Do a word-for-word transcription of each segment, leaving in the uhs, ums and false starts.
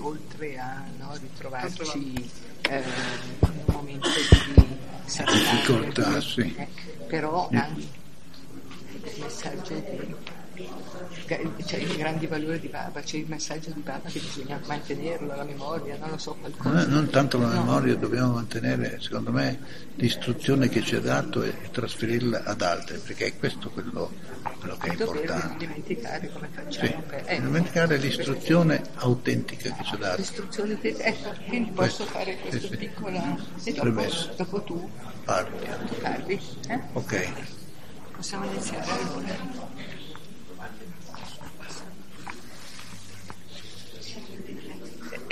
Oltre a no, ritrovarci eh, in un momento di difficoltà, sì. eh, però anche il messaggio di, cioè il grande valore di Baba, c'è cioè il messaggio di Baba che bisogna mantenerlo, la memoria, non lo so, qualcosa. No, non tanto la memoria, no. Dobbiamo mantenere, secondo me, l'istruzione che ci ha dato e, e trasferirla ad altri, perché è questo quello, quello che è Dover importante. Non dimenticare come facciamo. Sì, per, eh, dimenticare l'istruzione per... autentica che ci ha dato. L'istruzione, te... ecco, quindi questo, posso fare questa sì, piccola... Sì. E dopo, dopo tu parli. Tu parli eh? Ok. Possiamo iniziare allora.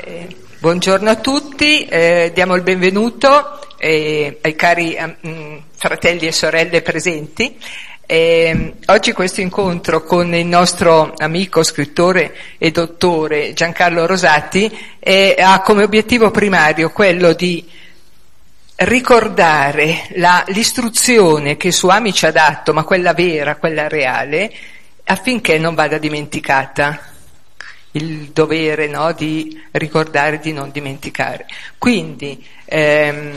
Eh, buongiorno a tutti, eh, diamo il benvenuto eh, ai cari eh, fratelli e sorelle presenti. Eh, oggi questo incontro con il nostro amico, scrittore e dottore Giancarlo Rosati eh, ha come obiettivo primario quello di ricordare la, l'istruzione che Swami ci ha dato, ma quella vera, quella reale, affinché non vada dimenticata. Il dovere, no, di ricordare, di non dimenticare. Quindi ehm,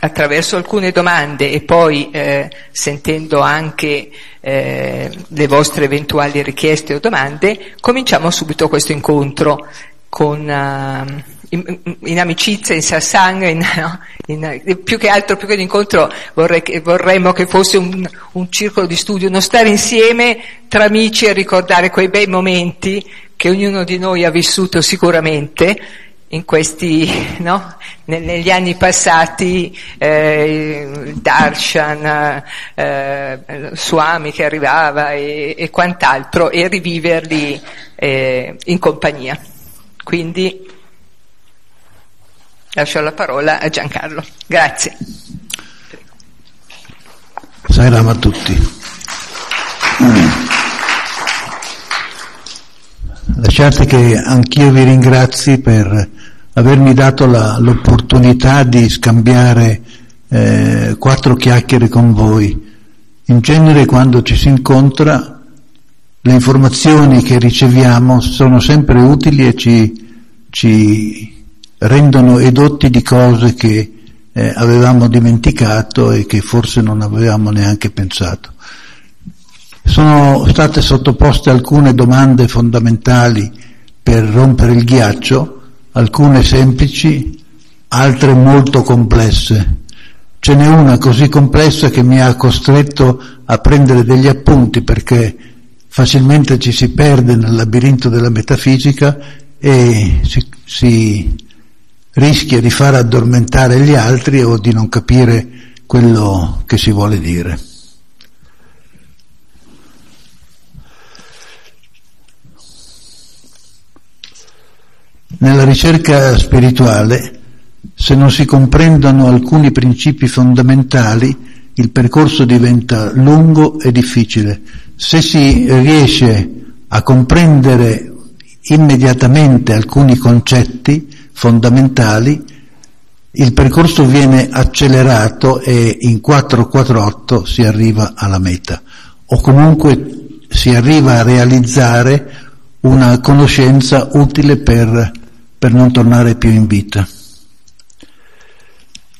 attraverso alcune domande e poi eh, sentendo anche eh, le vostre eventuali richieste o domande, cominciamo subito questo incontro con eh, in, in amicizia, in satsang, in, no, in, più che altro, più che l'incontro vorrei che, vorremmo che fosse un, un circolo di studio, uno stare insieme tra amici e ricordare quei bei momenti che ognuno di noi ha vissuto sicuramente in questi, no, negli anni passati, eh, Darshan, eh, Swami che arrivava e, e quant'altro, e riviverli eh, in compagnia. Quindi lascio la parola a Giancarlo. Grazie. Sai Rama a tutti. Lasciate che anch'io vi ringrazi per avermi dato la, l'opportunità di scambiare eh, quattro chiacchiere con voi. In genere quando ci si incontra le informazioni che riceviamo sono sempre utili e ci... ci rendono edotti di cose che eh, avevamo dimenticato e che forse non avevamo neanche pensato. Sono state sottoposte alcune domande fondamentali per rompere il ghiaccio, alcune semplici, altre molto complesse. Ce n'è una così complessa che mi ha costretto a prendere degli appunti, perché facilmente ci si perde nel labirinto della metafisica e si, si rischia di far addormentare gli altri o di non capire quello che si vuole dire. Nella ricerca spirituale, se non si comprendono alcuni principi fondamentali, il percorso diventa lungo e difficile. Se si riesce a comprendere immediatamente alcuni concetti fondamentali, il percorso viene accelerato e in quattro quattro otto si arriva alla meta, o comunque si arriva a realizzare una conoscenza utile per, per non tornare più in vita.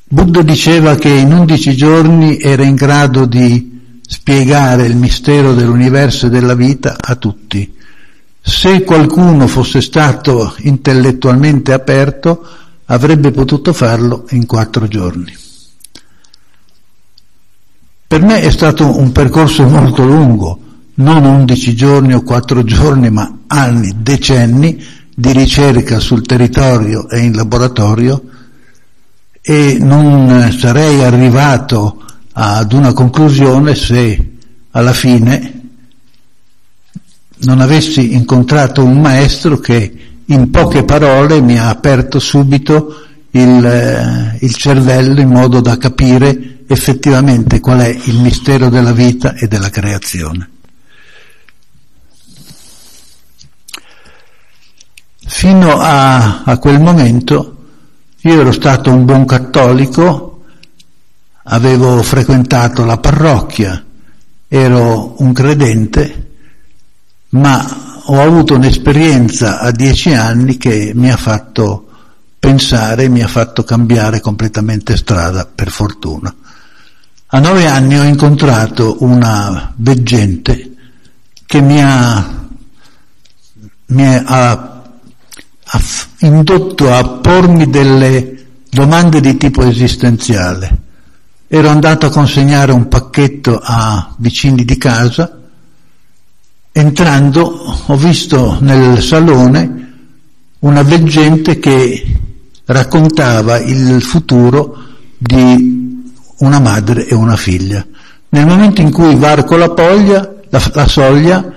Buddha diceva che in undici giorni era in grado di spiegare il mistero dell'universo e della vita a tutti. Se qualcuno fosse stato intellettualmente aperto, avrebbe potuto farlo in quattro giorni. Per me è stato un percorso molto lungo, non undici giorni o quattro giorni, ma anni, decenni di ricerca sul territorio e in laboratorio, e non sarei arrivato ad una conclusione se alla fine non avessi incontrato un maestro che in poche parole mi ha aperto subito il, il cervello in modo da capire effettivamente qual è il mistero della vita e della creazione. Fino a, a quel momento io ero stato un buon cattolico, avevo frequentato la parrocchia, ero un credente, ma ho avuto un'esperienza a dieci anni che mi ha fatto pensare, mi ha fatto cambiare completamente strada, per fortuna. A nove anni ho incontrato una veggente che mi ha, mi ha, ha indotto a pormi delle domande di tipo esistenziale. Ero andato a consegnare un pacchetto a vicini di casa. Entrando ho visto nel salone una veggente che raccontava il futuro di una madre e una figlia. Nel momento in cui varco la poglia, la, la soglia,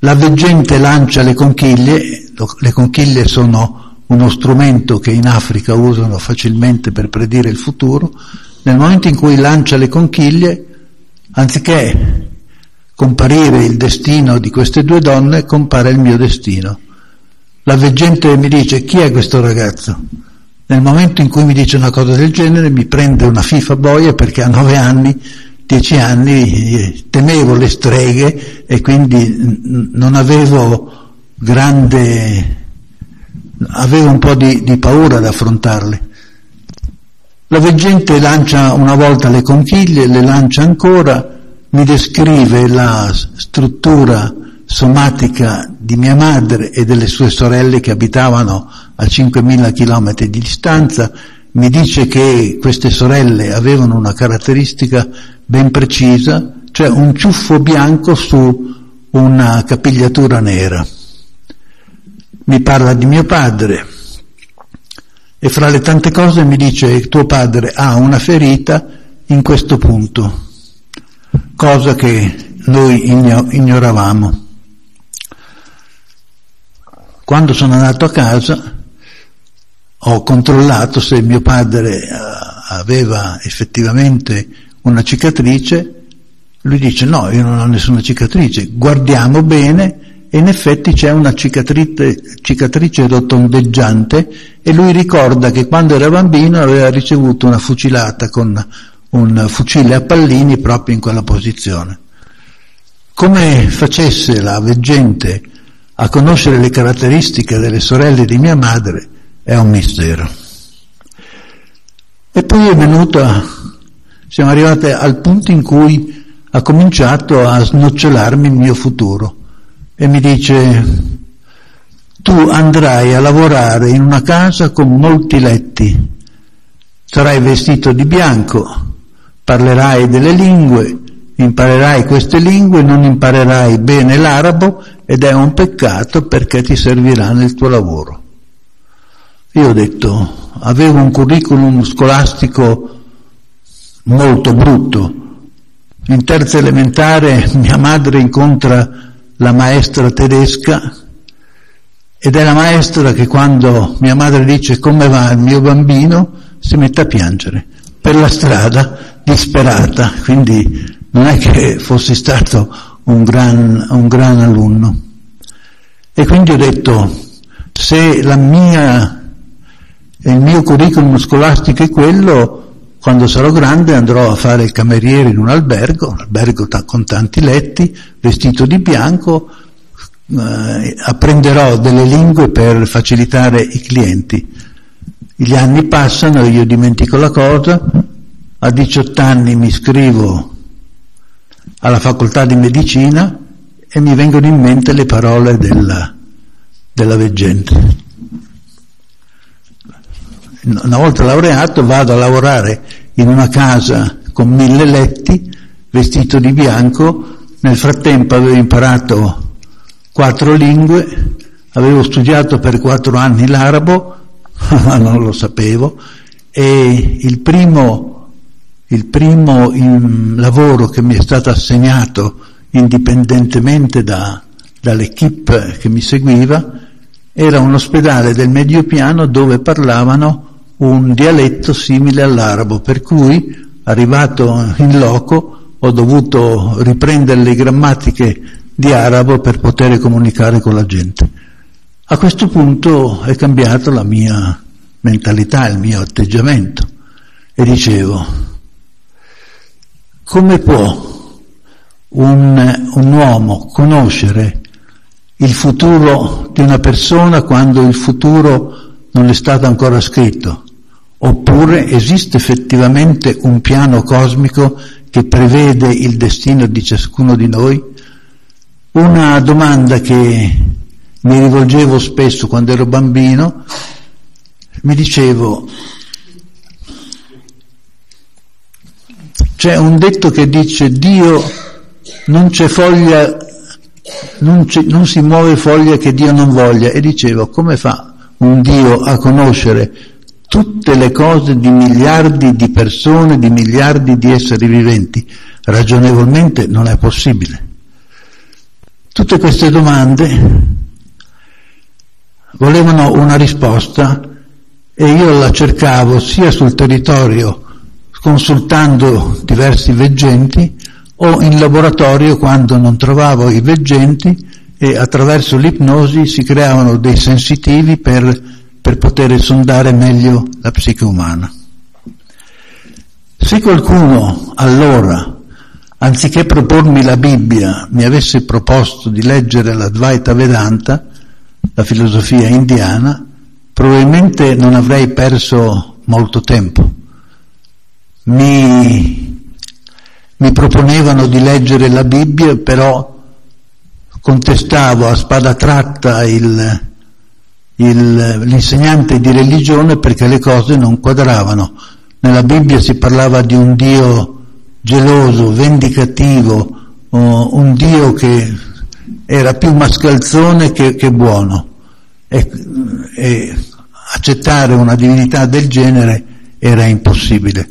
la veggente lancia le conchiglie. Le conchiglie sono uno strumento che in Africa usano facilmente per predire il futuro. Nel momento in cui lancia le conchiglie, anziché comparire il destino di queste due donne, compare il mio destino. La veggente mi dice: chi è questo ragazzo? Nel momento in cui mi dice una cosa del genere, mi prende una fifa boia, perché a nove anni dieci anni temevo le streghe e quindi non avevo grande, avevo un po' di, di paura ad affrontarle. La veggente lancia una volta le conchiglie, le lancia ancora, mi descrive la struttura somatica di mia madre e delle sue sorelle che abitavano a cinquemila chilometri di distanza. Mi dice che queste sorelle avevano una caratteristica ben precisa, cioè un ciuffo bianco su una capigliatura nera. Mi parla di mio padre e fra le tante cose mi dice: tuo padre ha una ferita in questo punto, cosa che noi ignoravamo. Quando sono andato a casa ho controllato se mio padre aveva effettivamente una cicatrice. Lui dice: no, io non ho nessuna cicatrice. Guardiamo bene e in effetti c'è una cicatrice, cicatrice rotondeggiante, e lui ricorda che quando era bambino aveva ricevuto una fucilata con un fucile a pallini proprio in quella posizione. Come facesse la veggente a conoscere le caratteristiche delle sorelle di mia madre è un mistero. E poi è venuta, siamo arrivati al punto in cui ha cominciato a snocciolarmi il mio futuro e mi dice: tu andrai a lavorare in una casa con molti letti, sarai vestito di bianco, parlerai delle lingue, imparerai queste lingue, non imparerai bene l'arabo ed è un peccato perché ti servirà nel tuo lavoro. Io ho detto, avevo un curriculum scolastico molto brutto. In terza elementare mia madre incontra la maestra tedesca ed è la maestra che, quando mia madre dice come va il mio bambino, si mette a piangere per la strada, disperata. Quindi non è che fossi stato un gran, un gran alunno. E quindi ho detto, se la mia... il mio curriculum scolastico è quello, quando sarò grande andrò a fare il cameriere in un albergo, un albergo t- con tanti letti, vestito di bianco, eh, apprenderò delle lingue per facilitare i clienti. Gli anni passano, io dimentico la cosa, a diciotto anni mi iscrivo alla facoltà di medicina e mi vengono in mente le parole della, della veggente. Una volta laureato vado a lavorare in una casa con mille letti, vestito di bianco. Nel frattempo avevo imparato quattro lingue, avevo studiato per quattro anni l'arabo, ma non lo sapevo, e il primo, il primo in, lavoro che mi è stato assegnato indipendentemente da, dall'equipe che mi seguiva era un ospedale del Mediopiano dove parlavano un dialetto simile all'arabo, per cui, arrivato in loco, ho dovuto riprendere le grammatiche di arabo per poter comunicare con la gente. A questo punto è cambiata la mia mentalità, il mio atteggiamento, e dicevo: come può un, un uomo conoscere il futuro di una persona quando il futuro non è stato ancora scritto, oppure esiste effettivamente un piano cosmico che prevede il destino di ciascuno di noi? Una domanda che mi rivolgevo spesso quando ero bambino, mi dicevo, c'è un detto che dice Dio non c'è foglia, non, c'è, non si muove foglia che Dio non voglia, e dicevo, come fa un Dio a conoscere tutte le cose di miliardi di persone, di miliardi di esseri viventi? Ragionevolmente non è possibile. Tutte queste domande volevano una risposta e io la cercavo sia sul territorio consultando diversi veggenti o in laboratorio quando non trovavo i veggenti, e attraverso l'ipnosi si creavano dei sensitivi per per poter sondare meglio la psiche umana. Se qualcuno allora, anziché propormi la Bibbia, mi avesse proposto di leggere l'Advaita Vedānta, la filosofia indiana, probabilmente non avrei perso molto tempo. Mi, mi proponevano di leggere la Bibbia, però contestavo a spada tratta il Il, l'insegnante di religione, perché le cose non quadravano. Nella Bibbia si parlava di un Dio geloso, vendicativo, oh, un Dio che era più mascalzone che, che buono, e, e accettare una divinità del genere era impossibile.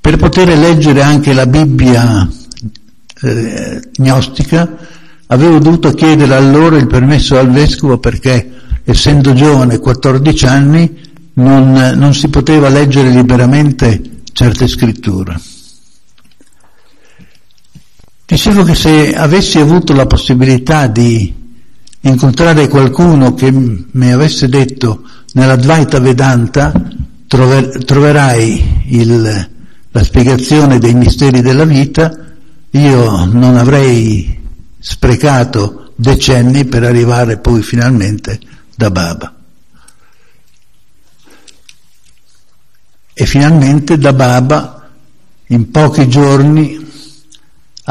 Per poter leggere anche la Bibbia eh, gnostica avevo dovuto chiedere allora il permesso al vescovo, perché essendo giovane, quattordici anni, non, non si poteva leggere liberamente certe scritture. Dicevo che se avessi avuto la possibilità di incontrare qualcuno che mi avesse detto nell'Advaita Vedanta trover, troverai il, la spiegazione dei misteri della vita, io non avrei sprecato decenni per arrivare poi finalmente da Baba. E finalmente da Baba in pochi giorni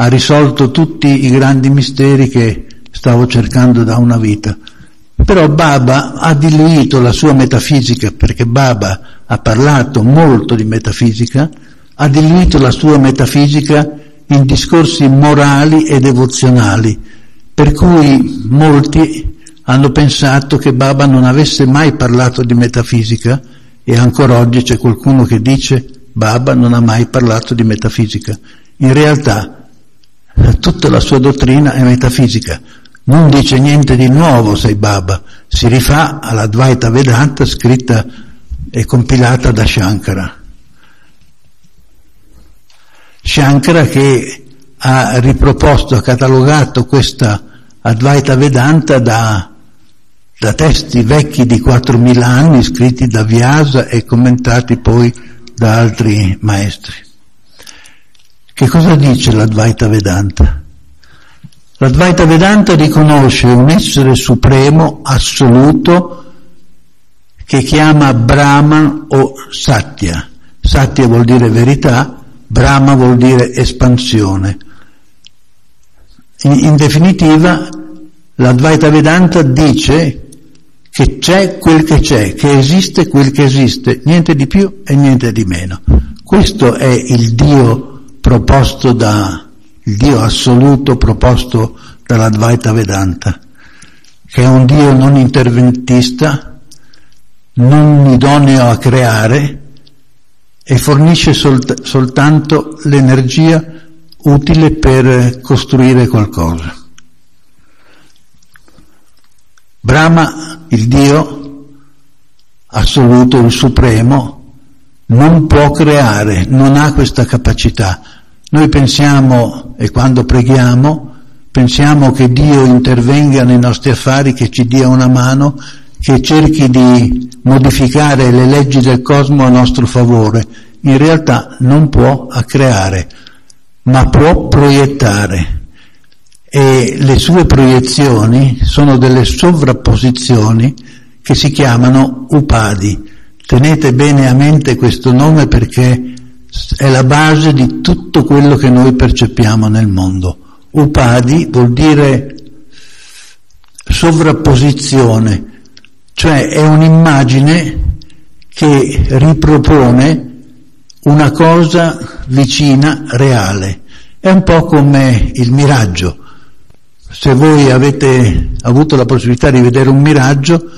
ha risolto tutti i grandi misteri che stavo cercando da una vita. Però Baba ha diluito la sua metafisica, perché Baba ha parlato molto di metafisica, ha diluito la sua metafisica in discorsi morali e devozionali, per cui molti hanno pensato che Baba non avesse mai parlato di metafisica, e ancora oggi c'è qualcuno che dice Baba non ha mai parlato di metafisica. In realtà tutta la sua dottrina è metafisica, non dice niente di nuovo Sai Baba, si rifà all'Advaita Vedanta scritta e compilata da Shankara. Shankara che ha riproposto, ha catalogato questa Advaita Vedanta da da testi vecchi di quattromila anni scritti da Vyasa e commentati poi da altri maestri. Che cosa dice l'Advaita Vedanta? L'Advaita Vedanta riconosce un essere supremo, assoluto, che chiama Brahman o Satya. Satya vuol dire verità, Brahma vuol dire espansione. In, in definitiva, l'Advaita Vedanta dice che c'è quel che c'è, che esiste quel che esiste, niente di più e niente di meno. Questo è il Dio proposto da, il Dio assoluto proposto dall'Advaita Vedanta, che è un Dio non interventista, non idoneo a creare, e fornisce solt- soltanto l'energia utile per costruire qualcosa. Brahma, il Dio assoluto, il supremo, non può creare, non ha questa capacità. Noi pensiamo, e quando preghiamo, pensiamo che Dio intervenga nei nostri affari, che ci dia una mano, che cerchi di modificare le leggi del cosmo a nostro favore. In realtà non può creare, ma può proiettare. e le sue proiezioni sono delle sovrapposizioni che si chiamano Upadi. Tenete bene a mente questo nome perché è la base di tutto quello che noi percepiamo nel mondo. Upadi vuol dire sovrapposizione, cioè è un'immagine che ripropone una cosa vicina, reale. È un po' come il miraggio. Se voi avete avuto la possibilità di vedere un miraggio,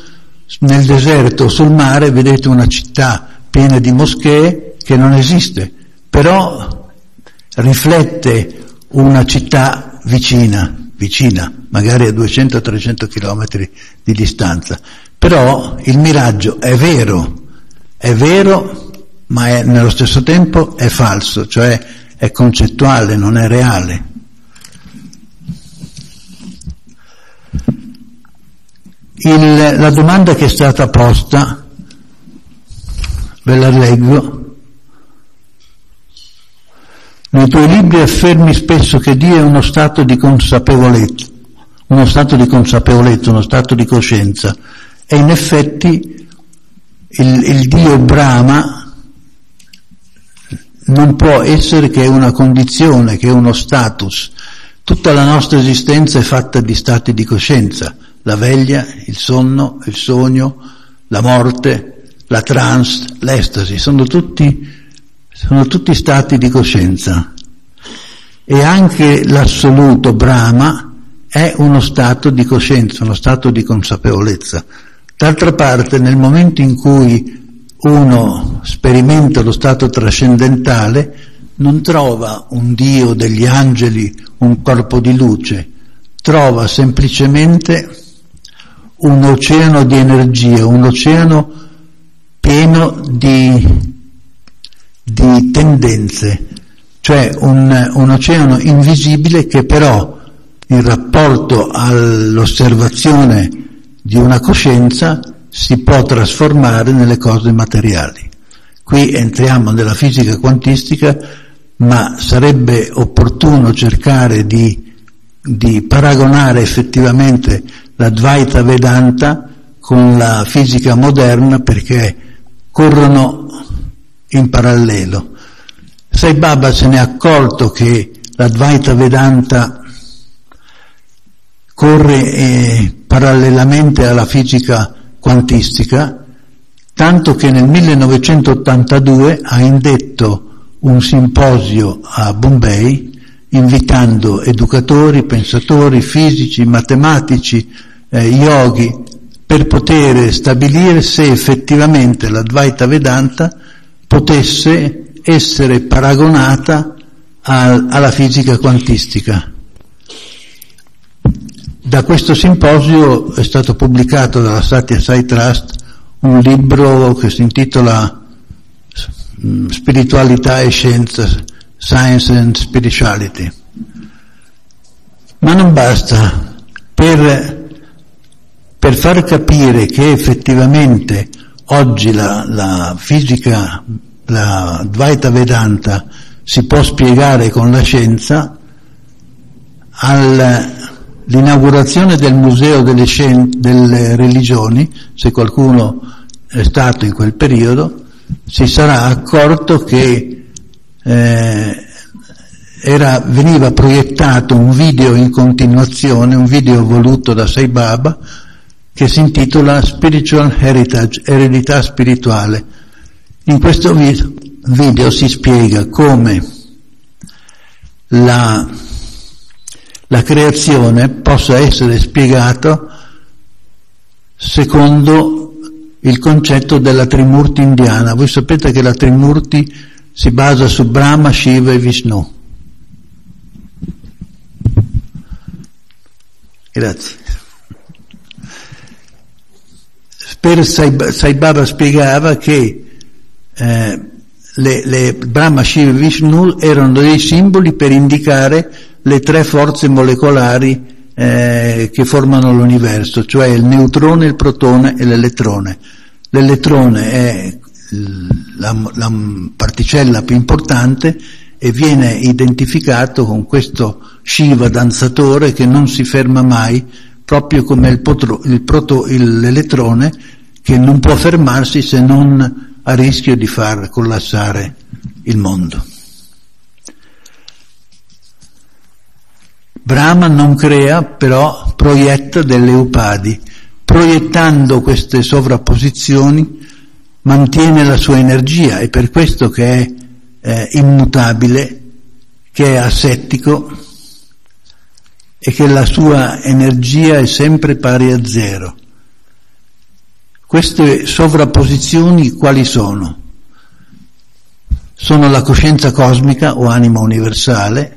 nel deserto o sul mare vedete una città piena di moschee che non esiste, però riflette una città vicina, vicina, magari a duecento trecento chilometri di distanza. Però il miraggio è vero, è vero, ma è, nello stesso tempo è falso, cioè è concettuale, non è reale. Il, la domanda che è stata posta, ve la leggo. Nei tuoi libri affermi spesso che Dio è uno stato di consapevolezza, uno stato di consapevolezza, uno stato di coscienza, e in effetti il, il Dio Brahma non può essere che una condizione, che uno status. Tutta la nostra esistenza è fatta di stati di coscienza: la veglia, il sonno, il sogno, la morte, la trance, l'estasi, sono tutti, sono tutti stati di coscienza. E anche l'assoluto Brahma è uno stato di coscienza, uno stato di consapevolezza. D'altra parte, nel momento in cui uno sperimenta lo stato trascendentale, non trova un Dio degli angeli, un corpo di luce, trova semplicemente un oceano di energia, un oceano pieno di, di tendenze, cioè un, un oceano invisibile che però, in rapporto all'osservazione di una coscienza, si può trasformare nelle cose materiali. Qui entriamo nella fisica quantistica, ma sarebbe opportuno cercare di, di paragonare effettivamente l'Advaita Vedanta con la fisica moderna, perché corrono in parallelo. Sai Baba se ne è accorto che l'Advaita Vedanta corre eh, parallelamente alla fisica quantistica, tanto che nel millenovecentottantadue ha indetto un simposio a Bombay invitando educatori, pensatori, fisici, matematici, eh, yogi, per poter stabilire se effettivamente l'Advaita Vedanta potesse essere paragonata a, alla fisica quantistica. Da questo simposio è stato pubblicato dalla Satya Sai Trust un libro che si intitola Spiritualità e Scienza, Science and Spirituality. Ma non basta. Per, per far capire che effettivamente oggi la, la fisica, la Advaita Vedanta, si può spiegare con la scienza, all'inaugurazione del Museo delle, Scien- delle Religioni, se qualcuno è stato in quel periodo, si sarà accorto che Eh, era, veniva proiettato un video in continuazione, un video voluto da Sai Baba, che si intitola Spiritual Heritage, eredità spirituale. In questo video, video si spiega come la, la creazione possa essere spiegata secondo il concetto della Trimurti indiana. Voi sapete che la Trimurti si basa su Brahma, Shiva e Vishnu. Grazie. Per Sai, Sai Baba spiegava che eh, le, le Brahma, Shiva e Vishnu erano dei simboli per indicare le tre forze molecolari eh, che formano l'universo, cioè il neutrone, il protone e l'elettrone. L'elettrone è La, la particella più importante e viene identificato con questo Shiva danzatore che non si ferma mai, proprio come il potro, il proto, il, l'elettrone che non può fermarsi se non a rischio di far collassare il mondo. Brahma non crea, però proietta delle upadi. Proiettando queste sovrapposizioni mantiene la sua energia, e per questo che è eh, immutabile, che è asettico e che la sua energia è sempre pari a zero. Queste sovrapposizioni quali sono? Sono la coscienza cosmica o anima universale,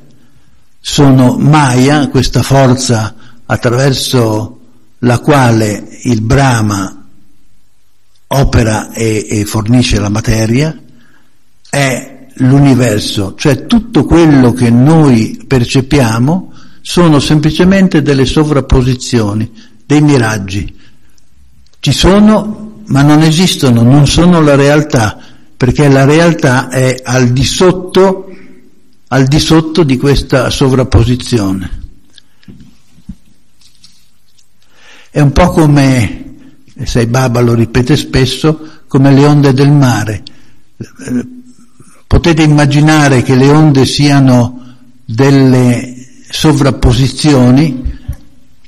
sono Maya, questa forza attraverso la quale il Brahma opera e, e fornisce la materia, è l'universo, cioè tutto quello che noi percepiamo sono semplicemente delle sovrapposizioni, dei miraggi. Ci sono, ma non esistono, non sono la realtà, perché la realtà è al di sotto, al di sotto di questa sovrapposizione. È un po' come, Sai Baba lo ripete spesso, come le onde del mare. Potete immaginare che le onde siano delle sovrapposizioni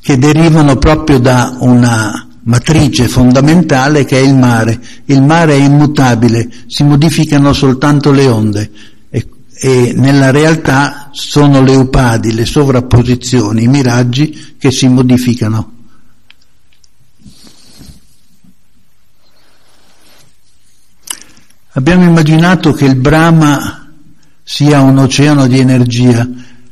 che derivano proprio da una matrice fondamentale che è il mare. Il mare è immutabile, si modificano soltanto le onde e, e nella realtà sono le upadi, le sovrapposizioni, i miraggi che si modificano. Abbiamo immaginato che il Brahma sia un oceano di energia.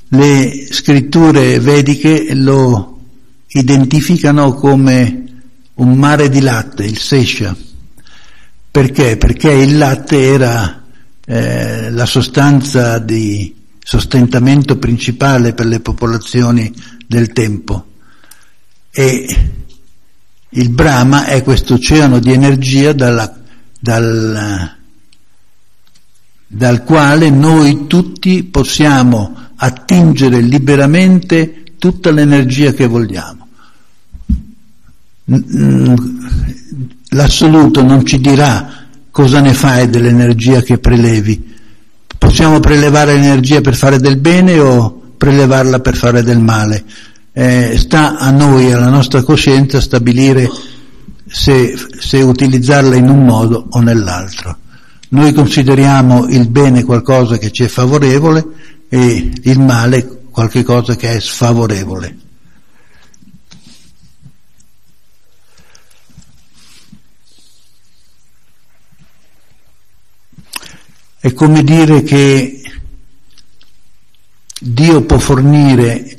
Le scritture vediche lo identificano come un mare di latte, il Sesha. Perché? Perché il latte era eh, la sostanza di sostentamento principale per le popolazioni del tempo. E il Brahma è questo oceano di energia dalla, dal... dal quale noi tutti possiamo attingere liberamente tutta l'energia che vogliamo. L'assoluto non ci dirà cosa ne fai dell'energia che prelevi. Possiamo prelevare l'energia per fare del bene o prelevarla per fare del male. Eh, sta a noi, alla nostra coscienza, stabilire se, se utilizzarla in un modo o nell'altro. Noi consideriamo il bene qualcosa che ci è favorevole e il male qualche cosa che è sfavorevole. È come dire che Dio può fornire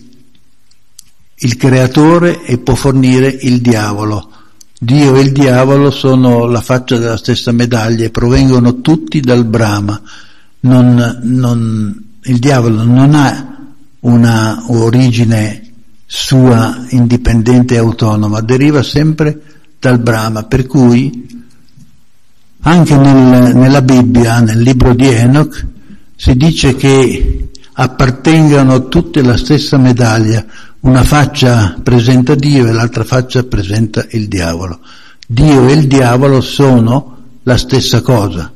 il creatore e può fornire il diavolo. Dio e il diavolo sono la faccia della stessa medaglia e provengono tutti dal Brahma. Non, non, il diavolo non ha una origine sua indipendente e autonoma, deriva sempre dal Brahma, per cui anche nel, nella Bibbia, nel libro di Enoch, si dice che appartengano tutte alla stessa medaglia. Una faccia presenta Dio e l'altra faccia presenta il diavolo. Dio e il diavolo sono la stessa cosa.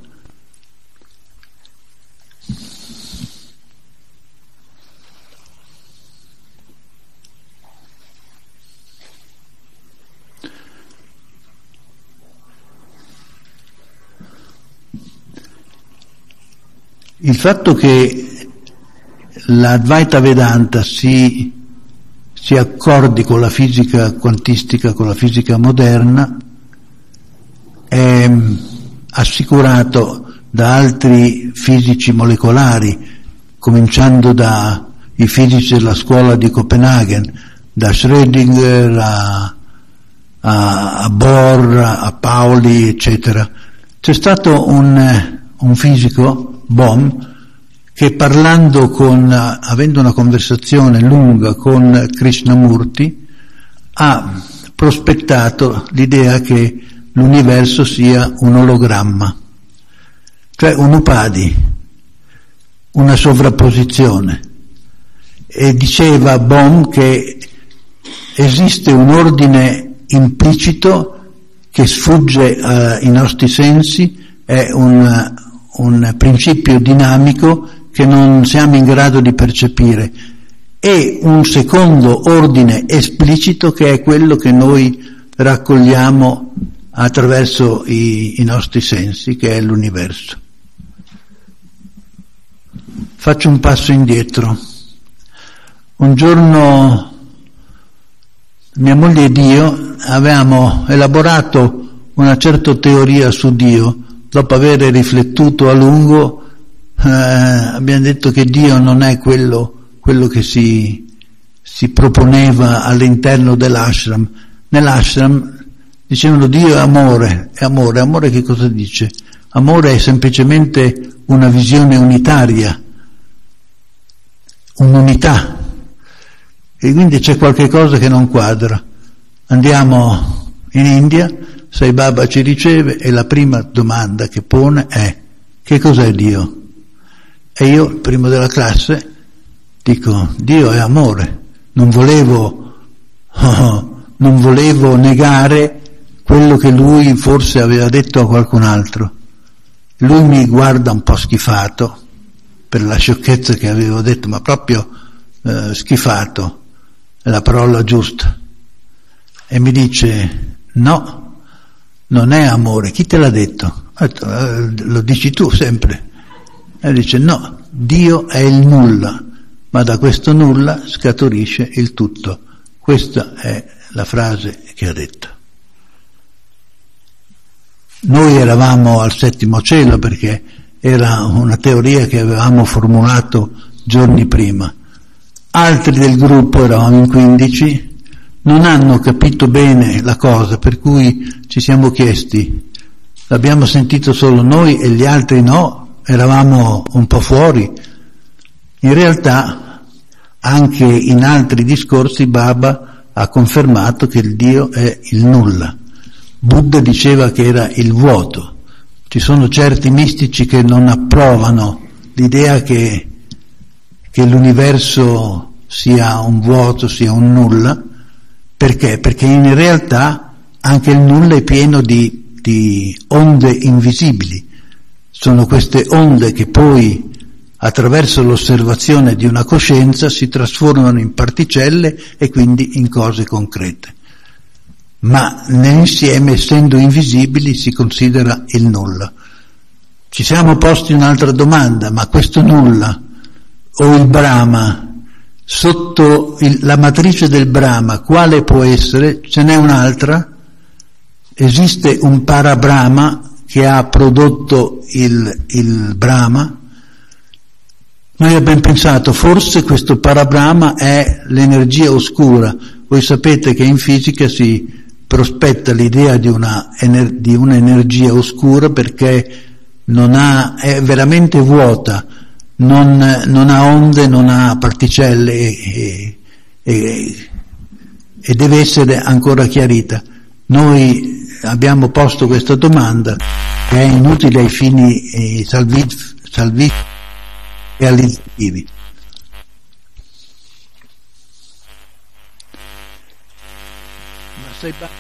Il fatto che l'Advaita Vedanta si si accordi con la fisica quantistica, con la fisica moderna, è assicurato da altri fisici molecolari, cominciando dai fisici della scuola di Copenaghen, da Schrödinger a, a, a Bohr, a Pauli, eccetera. C'è stato un, un fisico, Bohm, che parlando con, avendo una conversazione lunga con Krishnamurti, ha prospettato l'idea che l'universo sia un ologramma, cioè un upadi. una sovrapposizione. E diceva Bohm che esiste un ordine implicito che sfugge eh, ai nostri sensi, è un, un principio dinamico che non siamo in grado di percepire, e un secondo ordine esplicito che è quello che noi raccogliamo attraverso i, i nostri sensi, che è l'universo. Faccio un passo indietro. Un giorno mia moglie ed io avevamo elaborato una certa teoria su Dio. Dopo aver riflettuto a lungo eh, abbiamo detto che Dio non è quello, quello che si, si proponeva all'interno dell'ashram. Nell'ashram dicevano Dio è amore, è amore, amore che cosa dice? Amore è semplicemente una visione unitaria, un'unità. E quindi c'è qualche cosa che non quadra. Andiamo in India, Sai Baba ci riceve e la prima domanda che pone è: che cos'è Dio? E io, il primo della classe, dico: Dio è amore. Non volevo, oh, non volevo negare quello che lui forse aveva detto a qualcun altro. Lui mi guarda un po' schifato per la sciocchezza che avevo detto, ma proprio eh, schifato. La parola giusta, e mi dice: no, non è amore. Chi te l'ha detto? Lo dici tu sempre. E dice: no, Dio è il nulla, ma da questo nulla scaturisce il tutto. Questa è la frase che ha detto. Noi eravamo al settimo cielo, perché era una teoria che avevamo formulato giorni prima. Altri del gruppo, eravamo in quindici, non hanno capito bene la cosa, per cui ci siamo chiesti: l'abbiamo sentito solo noi e gli altri no? Eravamo un po' fuori. In realtà anche in altri discorsi Baba ha confermato che il Dio è il nulla. Buddha diceva che era il vuoto. Ci sono certi mistici che non approvano l'idea che che l'universo sia un vuoto, sia un nulla. Perché? Perché in realtà anche il nulla è pieno di, di onde invisibili. Sono queste onde che poi, attraverso l'osservazione di una coscienza, si trasformano in particelle e quindi in cose concrete. Ma nell'insieme, essendo invisibili, si considera il nulla. Ci siamo posti un'altra domanda: ma questo nulla, o il Brahma, sotto il, la matrice del Brahma, quale può essere? Ce n'è un'altra. Esiste un para-Brahma che ha prodotto il, il Brahma. Noi abbiamo pensato, forse questo para-Brahma è l'energia oscura. Voi sapete che in fisica si prospetta l'idea di una ener, di un'energia oscura, perché non ha, è veramente vuota. Non, non ha onde, non ha particelle e, e, e deve essere ancora chiarita. Noi abbiamo posto questa domanda, che è inutile ai fini salvifici salvi, e all'intivi. Ma sei ba-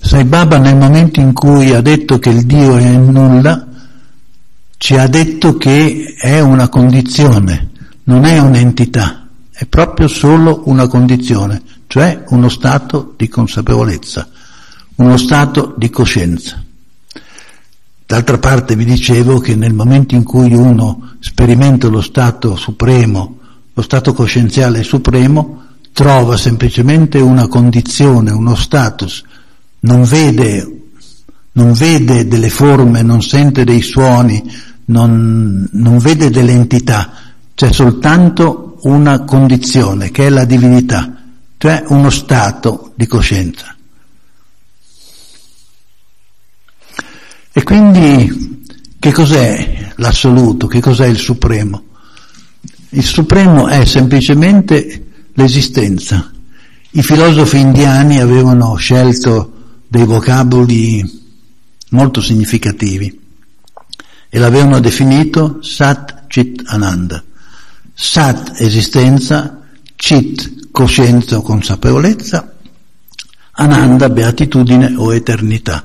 Sai Baba, nel momento in cui ha detto che il Dio è il nulla, ci ha detto che è una condizione, non è un'entità, è proprio solo una condizione, cioè uno stato di consapevolezza, uno stato di coscienza. D'altra parte vi dicevo che nel momento in cui uno sperimenta lo stato supremo, lo stato coscienziale supremo, trova semplicemente una condizione, uno status. Non vede, non vede delle forme, non sente dei suoni, non, non vede delle entità, c'è soltanto una condizione che è la divinità, cioè uno stato di coscienza. E quindi che cos'è l'assoluto, che cos'è il supremo? Il supremo è semplicemente l'esistenza. I filosofi indiani avevano scelto dei vocaboli molto significativi e l'avevano definito Sat Chit Ananda. Sat, esistenza; Chit, coscienza o consapevolezza; Ananda, beatitudine o eternità.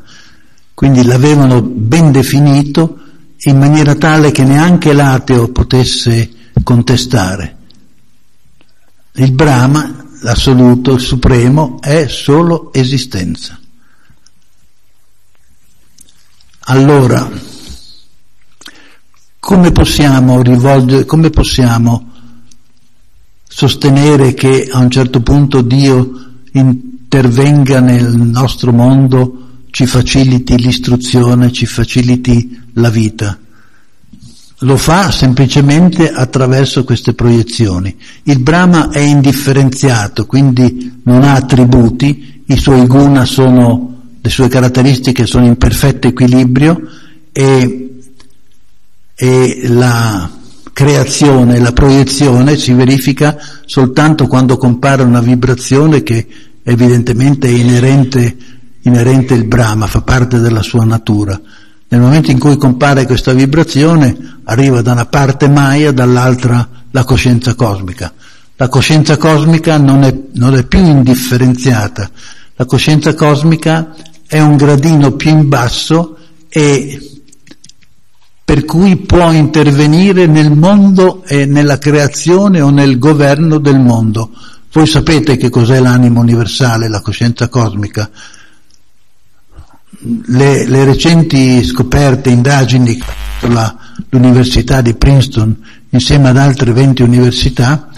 Quindi l'avevano ben definito in maniera tale che neanche l'ateo potesse contestare. Il Brahma, l'assoluto, il supremo, è solo esistenza. Allora, come possiamo rivolgere, come possiamo sostenere che a un certo punto Dio intervenga nel nostro mondo, ci faciliti l'istruzione, ci faciliti la vita? Lo fa semplicemente attraverso queste proiezioni. Il Brahma è indifferenziato, quindi non ha attributi, i suoi guna sono, le sue caratteristiche sono in perfetto equilibrio, e, e la creazione, la proiezione si verifica soltanto quando compare una vibrazione che evidentemente è inerente, inerente il Brahma, fa parte della sua natura. Nel momento in cui compare questa vibrazione, arriva da una parte Maya, dall'altra la coscienza cosmica. La coscienza cosmica non è, non è più indifferenziata. La coscienza cosmica è un gradino più in basso, e per cui può intervenire nel mondo e nella creazione o nel governo del mondo. Voi sapete che cos'è l'anima universale, la coscienza cosmica. Le, le recenti scoperte, indagini che ha fatto l'Università di Princeton insieme ad altre venti università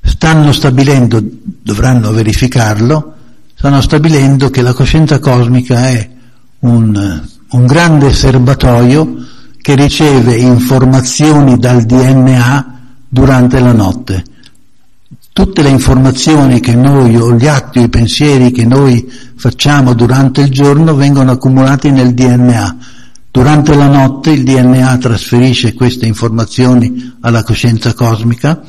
stanno stabilendo, dovranno verificarlo, stanno stabilendo che la coscienza cosmica è un, un grande serbatoio che riceve informazioni dal D N A durante la notte. Tutte le informazioni che noi, o gli atti, o i pensieri che noi facciamo durante il giorno vengono accumulati nel D N A. Durante la notte il D N A trasferisce queste informazioni alla coscienza cosmica.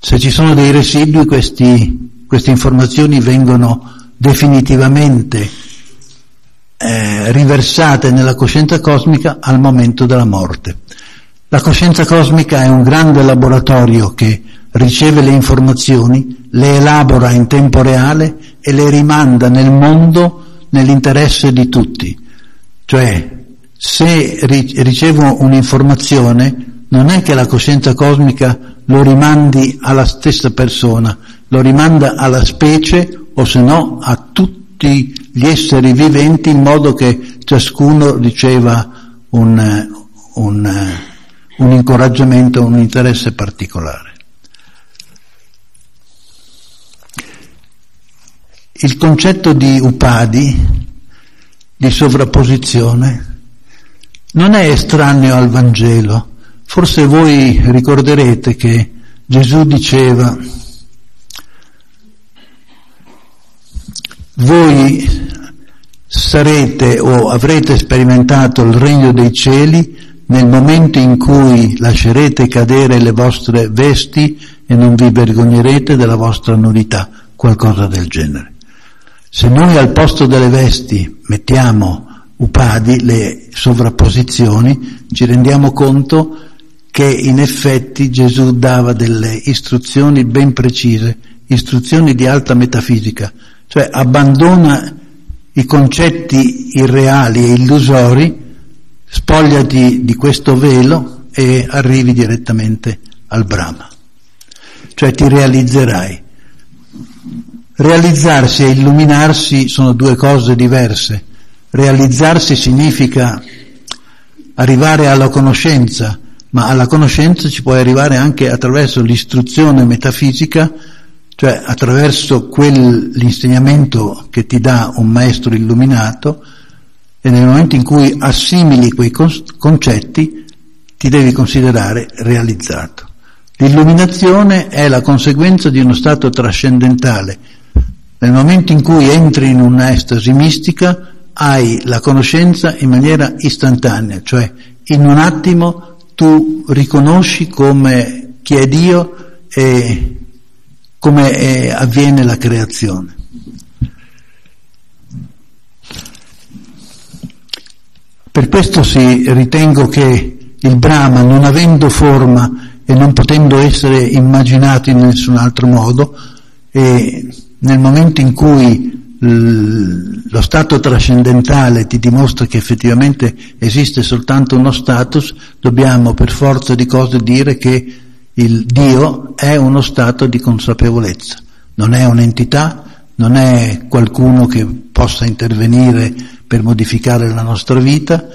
Se ci sono dei residui, questi, queste informazioni vengono definitivamente eh, riversate nella coscienza cosmica al momento della morte. La coscienza cosmica è un grande laboratorio che riceve le informazioni, le elabora in tempo reale e le rimanda nel mondo nell'interesse di tutti. Cioè, se ricevo un'informazione, non è che la coscienza cosmica lo rimandi alla stessa persona, lo rimanda alla specie, o se no a tutti gli esseri viventi, in modo che ciascuno riceva un, un, un incoraggiamento, un interesse particolare. Il concetto di Upadi, di sovrapposizione, non è estraneo al Vangelo. Forse voi ricorderete che Gesù diceva: voi sarete o avrete sperimentato il regno dei cieli nel momento in cui lascerete cadere le vostre vesti e non vi vergognerete della vostra nudità, qualcosa del genere. Se noi al posto delle vesti mettiamo Upadi, le sovrapposizioni, ci rendiamo conto che in effetti Gesù dava delle istruzioni ben precise, istruzioni di alta metafisica, cioè abbandona i concetti irreali e illusori, spogliati di questo velo e arrivi direttamente al Brahma, cioè ti realizzerai. Realizzarsi e illuminarsi sono due cose diverse. Realizzarsi significa arrivare alla conoscenza, ma alla conoscenza ci puoi arrivare anche attraverso l'istruzione metafisica, cioè attraverso quell'insegnamento che ti dà un maestro illuminato, e nel momento in cui assimili quei concetti ti devi considerare realizzato. L'illuminazione è la conseguenza di uno stato trascendentale. Nel momento in cui entri in un'estasi mistica, hai la conoscenza in maniera istantanea, cioè in un attimo tu riconosci come chi è Dio e come è, avviene la creazione. Per questo sì, ritengo che il Brahma, non avendo forma e non potendo essere immaginato in nessun altro modo, e nel momento in cui l- lo stato trascendentale ti dimostra che effettivamente esiste soltanto uno status, dobbiamo per forza di cose dire che il Dio è uno stato di consapevolezza, non è un'entità, non è qualcuno che possa intervenire per modificare la nostra vita,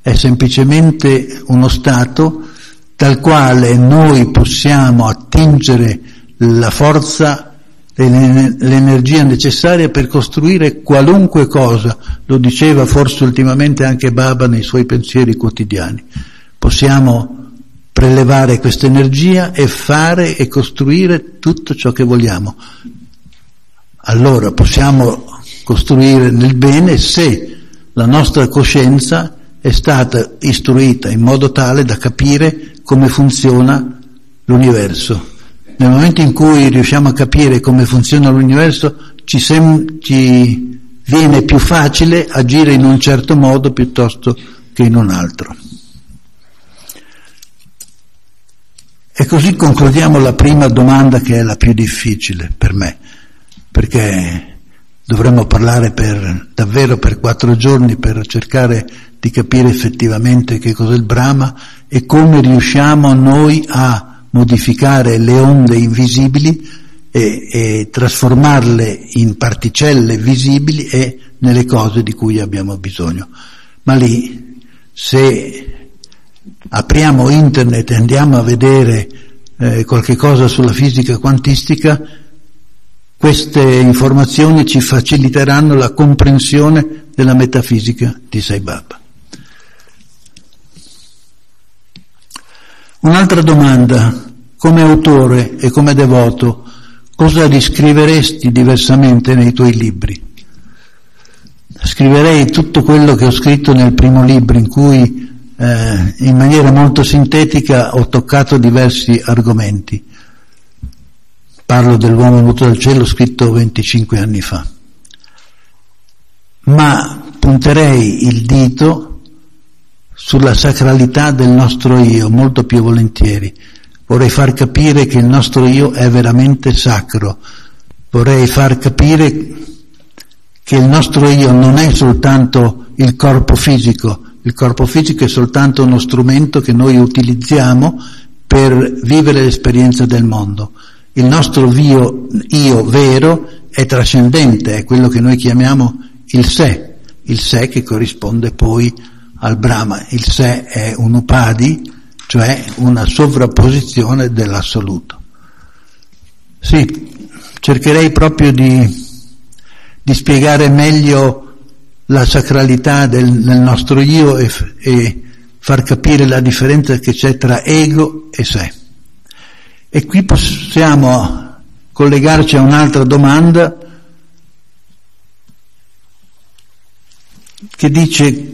è semplicemente uno stato dal quale noi possiamo attingere la forza e l'energia necessaria per costruire qualunque cosa. Lo diceva forse ultimamente anche Baba nei suoi pensieri quotidiani. Possiamo prelevare questa energia e fare e costruire tutto ciò che vogliamo. Allora possiamo costruire nel bene se la nostra coscienza è stata istruita in modo tale da capire come funziona l'universo. Nel momento in cui riusciamo a capire come funziona l'universo, ci, sem- ci viene più facile agire in un certo modo piuttosto che in un altro. E così concludiamo la prima domanda, che è la più difficile per me, perché dovremmo parlare per davvero per quattro giorni per cercare di capire effettivamente che cos'è il Brahma e come riusciamo noi a modificare le onde invisibili e, e trasformarle in particelle visibili e nelle cose di cui abbiamo bisogno. Ma lì, se apriamo internet e andiamo a vedere eh, qualche cosa sulla fisica quantistica, queste informazioni ci faciliteranno la comprensione della metafisica di Sai Baba. Un'altra domanda: come autore e come devoto, cosa riscriveresti diversamente nei tuoi libri? Scriverei tutto quello che ho scritto nel primo libro, in cui eh, in maniera molto sintetica ho toccato diversi argomenti. Parlo dell'uomo venuto dal cielo, scritto venticinque anni fa, ma punterei il dito sulla sacralità del nostro io molto più volentieri. Vorrei far capire che il nostro io è veramente sacro, vorrei far capire che il nostro io non è soltanto il corpo fisico, il corpo fisico è soltanto uno strumento che noi utilizziamo per vivere l'esperienza del mondo. Il nostro io, io vero è trascendente, è quello che noi chiamiamo il sé, il sé che corrisponde poi al Brahma. Il sé è un upadi, cioè una sovrapposizione dell'assoluto. Sì, cercherei proprio di, di spiegare meglio la sacralità del, del nostro io e, e far capire la differenza che c'è tra ego e sé. E qui possiamo collegarci a un'altra domanda che dice: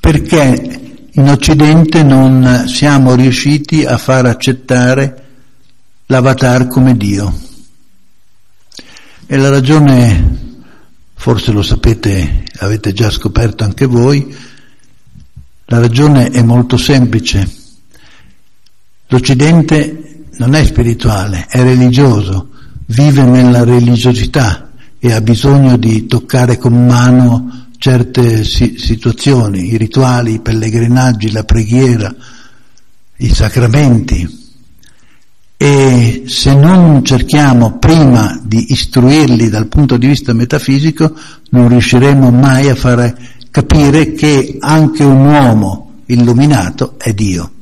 perché in Occidente non siamo riusciti a far accettare l'avatar come Dio? E la ragione, forse lo sapete, avete già scoperto anche voi, la ragione è molto semplice. L'Occidente non è spirituale, è religioso, vive nella religiosità e ha bisogno di toccare con mano certe si- situazioni, i rituali, i pellegrinaggi, la preghiera, i sacramenti. E se non cerchiamo prima di istruirli dal punto di vista metafisico, non riusciremo mai a fare capire che anche un uomo illuminato è Dio.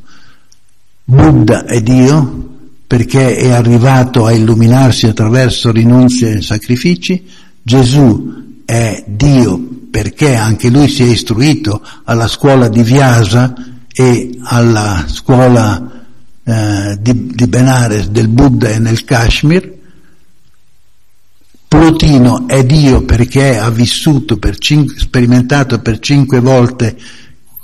Buddha è Dio, perché è arrivato a illuminarsi attraverso rinunzie e sacrifici. Gesù è Dio perché anche lui si è istruito alla scuola di Vyasa e alla scuola eh, di, di Benares del Buddha e nel Kashmir. Plotino è Dio perché ha vissuto, per cinque, sperimentato per cinque volte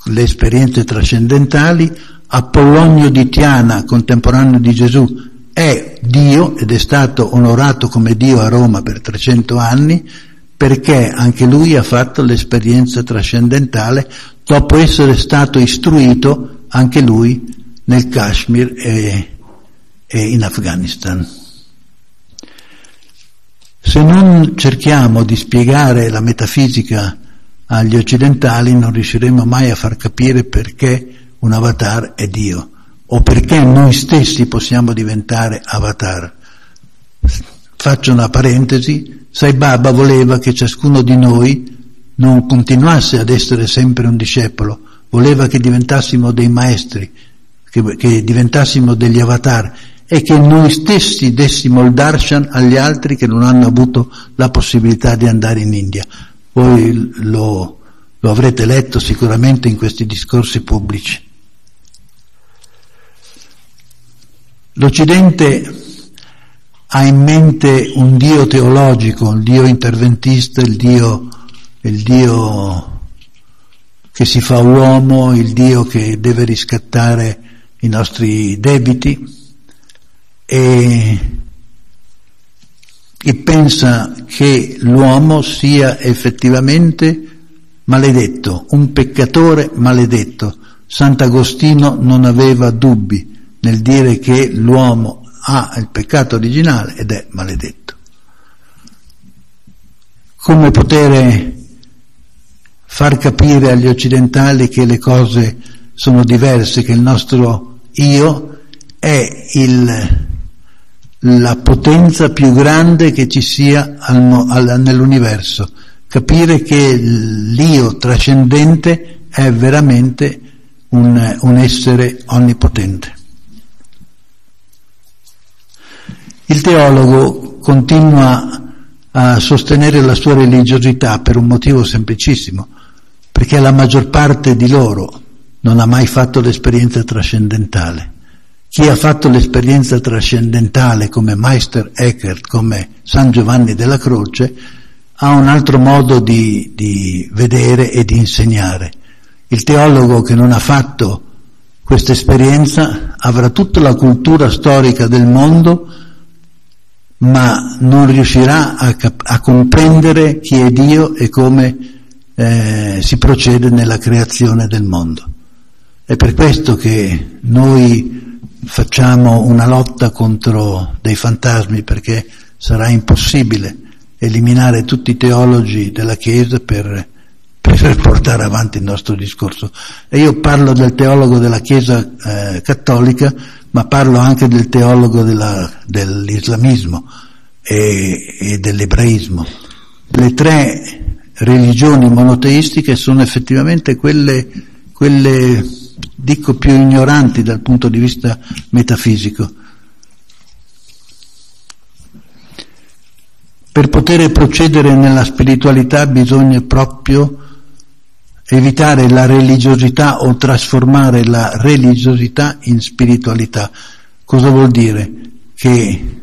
le esperienze trascendentali, Apollonio di Tiana, contemporaneo di Gesù, è Dio ed è stato onorato come Dio a Roma per trecento anni, perché anche lui ha fatto l'esperienza trascendentale dopo essere stato istruito anche lui nel Kashmir e, e in Afghanistan. Se non cerchiamo di spiegare la metafisica agli occidentali, non riusciremo mai a far capire perché un avatar è Dio, o perché noi stessi possiamo diventare avatar. Faccio una parentesi: Sai Baba voleva che ciascuno di noi non continuasse ad essere sempre un discepolo, voleva che diventassimo dei maestri, che, che diventassimo degli avatar, e che noi stessi dessimo il darshan agli altri che non hanno avuto la possibilità di andare in India. Voi lo, lo avrete letto sicuramente in questi discorsi pubblici. L'Occidente ha in mente un Dio teologico, il Dio interventista, il Dio, il Dio che si fa uomo, il Dio che deve riscattare i nostri debiti, e, e pensa che l'uomo sia effettivamente maledetto, un peccatore maledetto. Sant'Agostino non aveva dubbi nel dire che l'uomo ha il peccato originale ed è maledetto. Come poter far capire agli occidentali che le cose sono diverse, che il nostro io è il, la potenza più grande che ci sia al, al, nell'universo? Capire che l'io trascendente è veramente un, un essere onnipotente. Il teologo continua a sostenere la sua religiosità per un motivo semplicissimo, perché la maggior parte di loro non ha mai fatto l'esperienza trascendentale. Chi ha fatto l'esperienza trascendentale, come Meister Eckhart, come San Giovanni della Croce, ha un altro modo di, di vedere e di insegnare. Il teologo che non ha fatto questa esperienza avrà tutta la cultura storica del mondo, ma non riuscirà a, cap- a comprendere chi è Dio e come eh, si procede nella creazione del mondo. È per questo che noi facciamo una lotta contro dei fantasmi, perché sarà impossibile eliminare tutti i teologi della Chiesa per, per portare avanti il nostro discorso. E io parlo del teologo della Chiesa eh, cattolica, ma parlo anche del teologo della, dell'islamismo e, e dell'ebraismo. Le tre religioni monoteistiche sono effettivamente quelle, quelle, dico, più ignoranti dal punto di vista metafisico. Per poter procedere nella spiritualità bisogna proprio evitare la religiosità o trasformare la religiosità in spiritualità. Cosa vuol dire? Che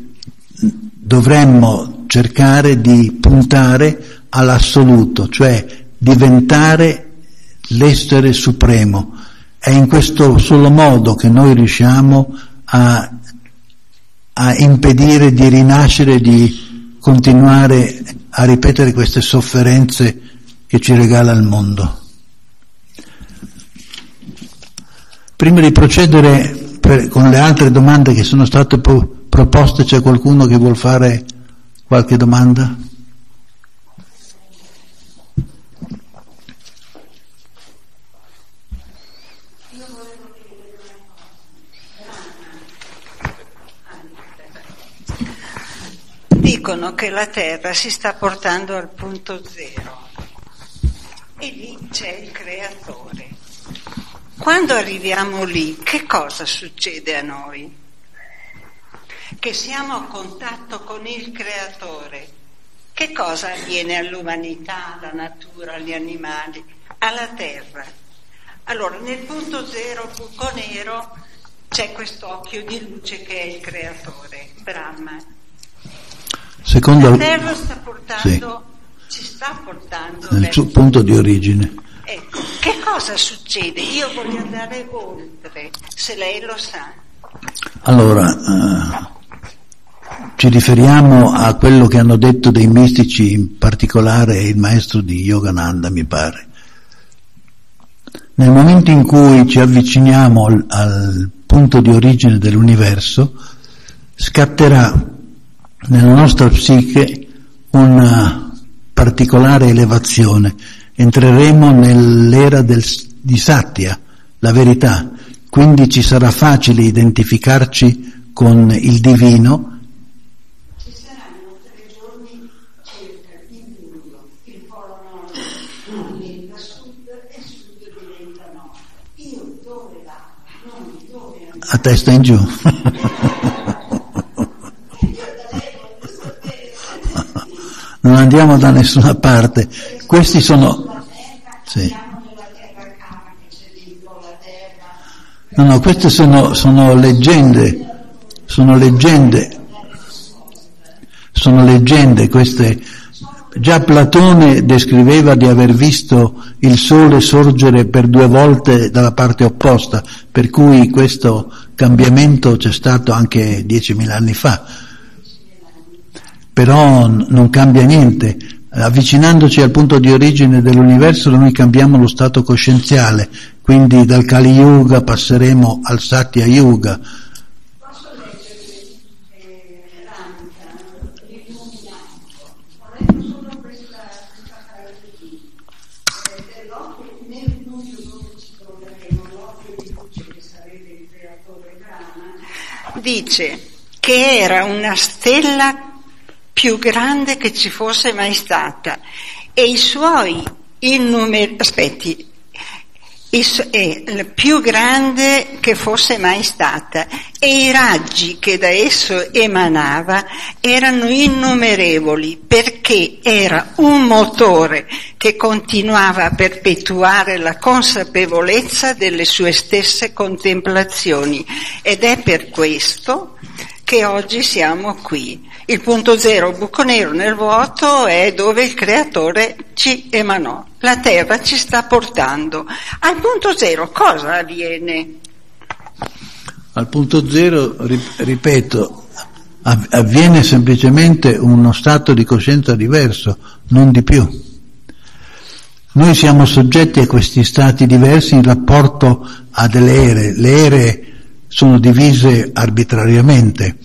dovremmo cercare di puntare all'assoluto, cioè diventare l'essere supremo. È in questo solo modo che noi riusciamo a, a impedire di rinascere, di continuare a ripetere queste sofferenze che ci regala il mondo. Prima di procedere per, con le altre domande che sono state po- proposte, c'è qualcuno che vuol fare qualche domanda? Io volevo chiedere una cosa. Dicono che la Terra si sta portando al punto zero e lì c'è il Creatore. Quando arriviamo lì, che cosa succede a noi? Che siamo a contatto con il Creatore. Che cosa avviene all'umanità, alla natura, agli animali, alla Terra? Allora, nel punto zero, buco nero, c'è quest'occhio di luce che è il Creatore, Brahma. Secondo... La Terra sta portando, sì. Ci sta portando... Nel suo punto di origine. Ecco. che cosa succede? Io voglio andare oltre, se lei lo sa. Allora, eh, ci riferiamo a quello che hanno detto dei mistici, in particolare il maestro di Yogananda, mi pare. Nel momento in cui ci avviciniamo al, al punto di origine dell'universo, scatterà nella nostra psiche una particolare elevazione. Entreremo nell'era del, di Satya, la verità, quindi ci sarà facile identificarci con il divino. Ci saranno tre giorni circa in luglio, il polo nord diventa sud e sud diventa nord. Io dove vado, non dove vado. A testa in giù. Non andiamo da nessuna parte. Questi sono... Sì. No, no, queste sono, sono leggende, sono leggende, sono leggende queste. Già Platone descriveva di aver visto il sole sorgere per due volte dalla parte opposta, per cui questo cambiamento c'è stato anche diecimila anni fa. Però non cambia niente. Avvicinandoci al punto di origine dell'universo noi cambiamo lo stato coscienziale, quindi dal Kali Yuga passeremo al Satya Yuga. Posso leggere eh, l'Anta, il Nubianco? Ho solo questa parte qui, dell'occhio, nel Nubio dove ci troveremo, l'occhio di luce che sarebbe il creatore Brahma, dice che era una stella più grande che ci fosse mai stata, e i suoi innumerevoli, aspetti, il più grande che fosse mai stata, e i raggi che da esso emanava erano innumerevoli, perché era un motore che continuava a perpetuare la consapevolezza delle sue stesse contemplazioni, ed è per questo che oggi siamo qui. Il punto zero, buco nero nel vuoto, è dove il creatore ci emanò. La terra ci sta portando. Al punto zero cosa avviene? Al punto zero, ripeto, avviene semplicemente uno stato di coscienza diverso, non di più. Noi siamo soggetti a questi stati diversi in rapporto a delle ere. Le ere sono divise arbitrariamente,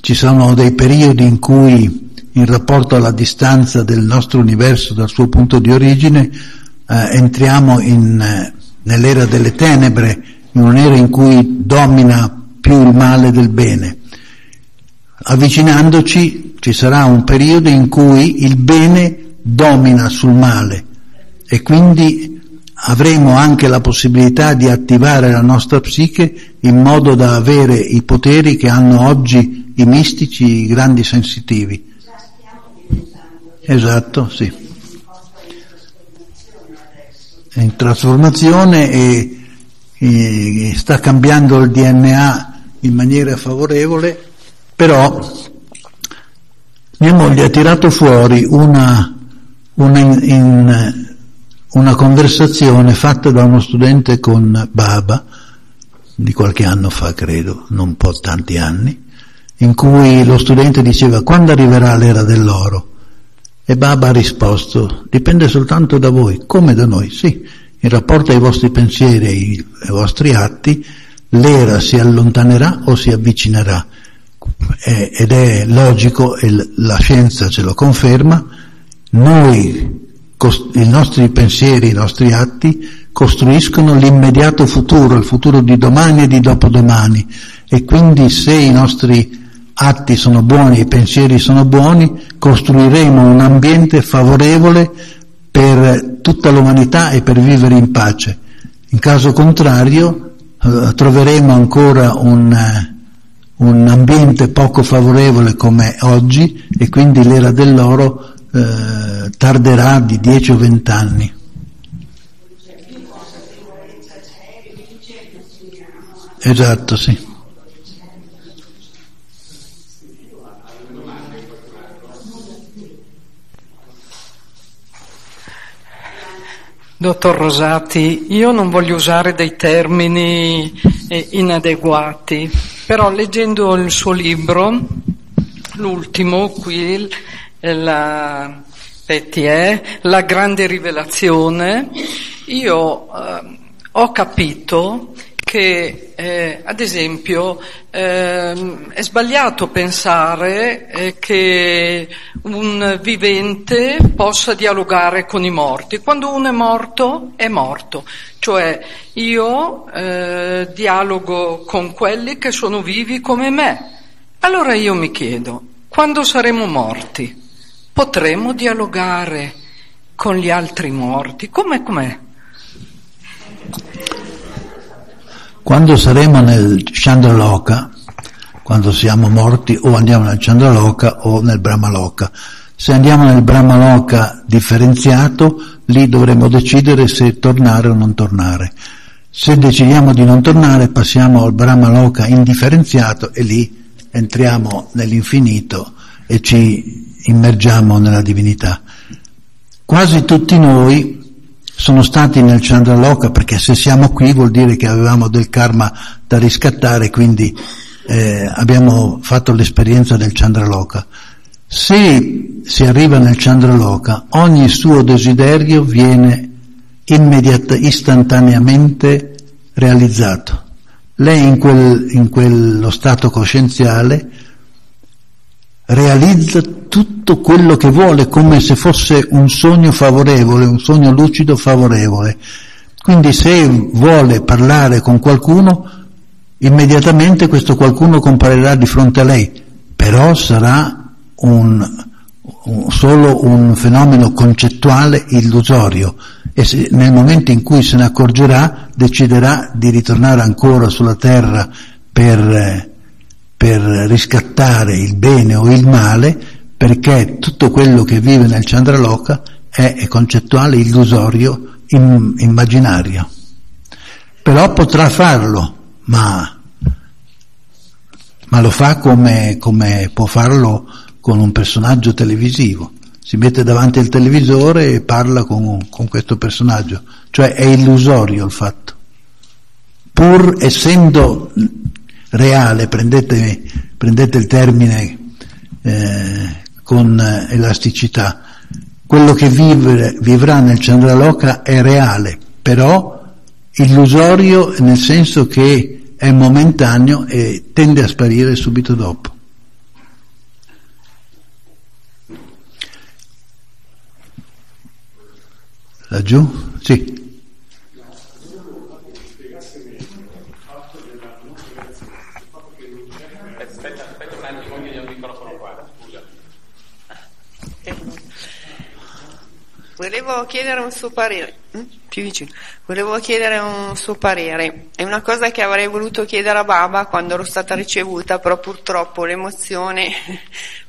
ci sono dei periodi in cui, in rapporto alla distanza del nostro universo dal suo punto di origine, eh, entriamo in, eh, nell'era delle tenebre, in un'era in cui domina più il male del bene. Avvicinandoci ci sarà un periodo in cui il bene domina sul male, e quindi avremo anche la possibilità di attivare la nostra psiche in modo da avere i poteri che hanno oggi i mistici, i grandi sensitivi. Già stiamo diventando. Esatto, sì. È in trasformazione e, e sta cambiando il D N A in maniera favorevole, però mia moglie ha tirato fuori una, una in, in una conversazione fatta da uno studente con Baba di qualche anno fa, credo, non un po' tanti anni, in cui lo studente diceva: quando arriverà l'era dell'oro? E Baba ha risposto: dipende soltanto da voi. Come da noi? Sì, in rapporto ai vostri pensieri, ai, ai vostri atti, l'era si allontanerà o si avvicinerà, e, ed è logico, e la scienza ce lo conferma. Noi, i nostri pensieri, i nostri atti costruiscono l'immediato futuro, il futuro di domani e di dopodomani, e quindi se i nostri atti sono buoni, i pensieri sono buoni, costruiremo un ambiente favorevole per tutta l'umanità e per vivere in pace. In caso contrario eh, troveremo ancora un, eh, un ambiente poco favorevole come oggi, e quindi l'era dell'oro Eh, tarderà di dieci o venti anni. Esatto, sì. Dottor Rosati, io non voglio usare dei termini eh, inadeguati, però leggendo il suo libro, l'ultimo qui, la, è, la grande rivelazione, io eh, ho capito che, eh, ad esempio, eh, è sbagliato pensare eh, che un vivente possa dialogare con i morti. Quando uno è morto, è morto. Cioè, io eh, dialogo con quelli che sono vivi come me. Allora io mi chiedo, quando saremo morti, potremo dialogare con gli altri morti? Com'è, com'è? Quando saremo nel Chandraloka, quando siamo morti, o andiamo nel Chandraloka o nel Brahmaloka. Se andiamo nel Brahmaloka differenziato, lì dovremo decidere se tornare o non tornare. Se decidiamo di non tornare, passiamo al Brahmaloka indifferenziato e lì entriamo nell'infinito e ci immergiamo nella divinità. Quasi tutti noi sono stati nel Chandraloka, perché se siamo qui vuol dire che avevamo del karma da riscattare, quindi eh, abbiamo fatto l'esperienza del Chandraloka. Se si arriva nel Chandraloka, ogni suo desiderio viene immediata, istantaneamente realizzato. Lei in, quel, in quello stato coscienziale realizza tutto quello che vuole, come se fosse un sogno favorevole, un sogno lucido favorevole. Quindi se vuole parlare con qualcuno, immediatamente questo qualcuno comparirà di fronte a lei, però sarà un, un, solo un fenomeno concettuale illusorio, e se, nel momento in cui se ne accorgerà, deciderà di ritornare ancora sulla terra per... Eh, per riscattare il bene o il male, perché tutto quello che vive nel Chandraloka è, è concettuale, illusorio, im, immaginario. Però potrà farlo, ma, ma lo fa come, come può farlo con un personaggio televisivo. Si mette davanti al televisore e parla con, con questo personaggio. Cioè è illusorio il fatto. Pur essendo... reale, prendete, prendete il termine eh, con elasticità. Quello che vive, vivrà nel Chandraloka è reale, però illusorio, nel senso che è momentaneo e tende a sparire subito dopo. Laggiù? Sì. Volevo chiedere un suo parere, più vicino, volevo chiedere un suo parere, è una cosa che avrei voluto chiedere a Baba quando ero stata ricevuta, però purtroppo l'emozione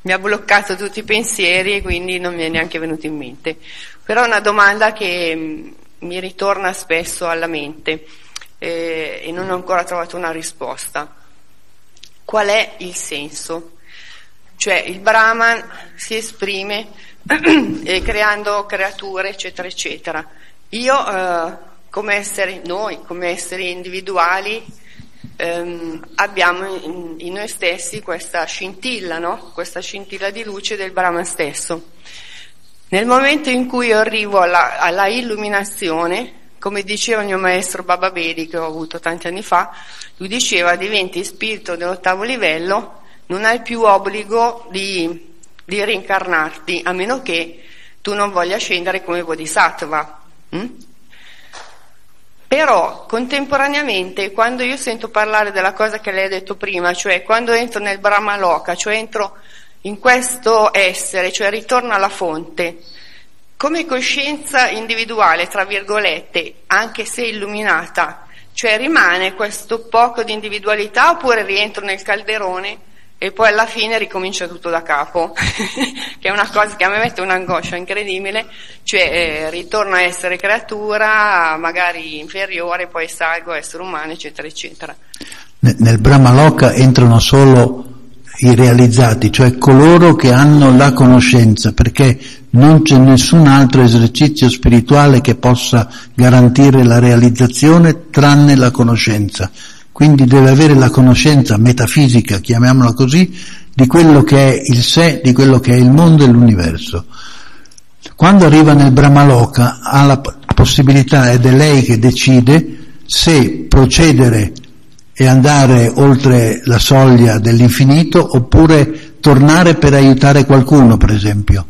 mi ha bloccato tutti i pensieri e quindi non mi è neanche venuto in mente. Però è una domanda che mi ritorna spesso alla mente eh, e non ho ancora trovato una risposta. Qual è il senso? Cioè il Brahman si esprime e creando creature eccetera eccetera. Io eh, come esseri, noi come esseri individuali ehm, abbiamo in, in noi stessi questa scintilla, no? Questa scintilla di luce del Brahman stesso. Nel momento in cui io arrivo alla, alla illuminazione, come diceva il mio maestro Baba Bedi, che ho avuto tanti anni fa, lui diceva: diventi spirito dell'ottavo livello, non hai più obbligo di di reincarnarti, a meno che tu non voglia scendere come bodhisattva. Mm? Però contemporaneamente, quando io sento parlare della cosa che lei ha detto prima, cioè quando entro nel Brahmaloka, cioè entro in questo essere, cioè ritorno alla fonte, come coscienza individuale, tra virgolette, anche se illuminata, cioè rimane questo poco di individualità, oppure rientro nel calderone e poi alla fine ricomincia tutto da capo che è una cosa che a me mette un'angoscia incredibile, cioè eh, ritorno a essere creatura magari inferiore, poi salgo a essere umano eccetera eccetera. Nel Brahmaloka entrano solo i realizzati, cioè coloro che hanno la conoscenza, perché non c'è nessun altro esercizio spirituale che possa garantire la realizzazione tranne la conoscenza. Quindi deve avere la conoscenza metafisica, chiamiamola così, di quello che è il sé, di quello che è il mondo e l'universo. Quando arriva nel Brahmaloka ha la possibilità, ed è lei che decide, se procedere e andare oltre la soglia dell'infinito oppure tornare per aiutare qualcuno, per esempio.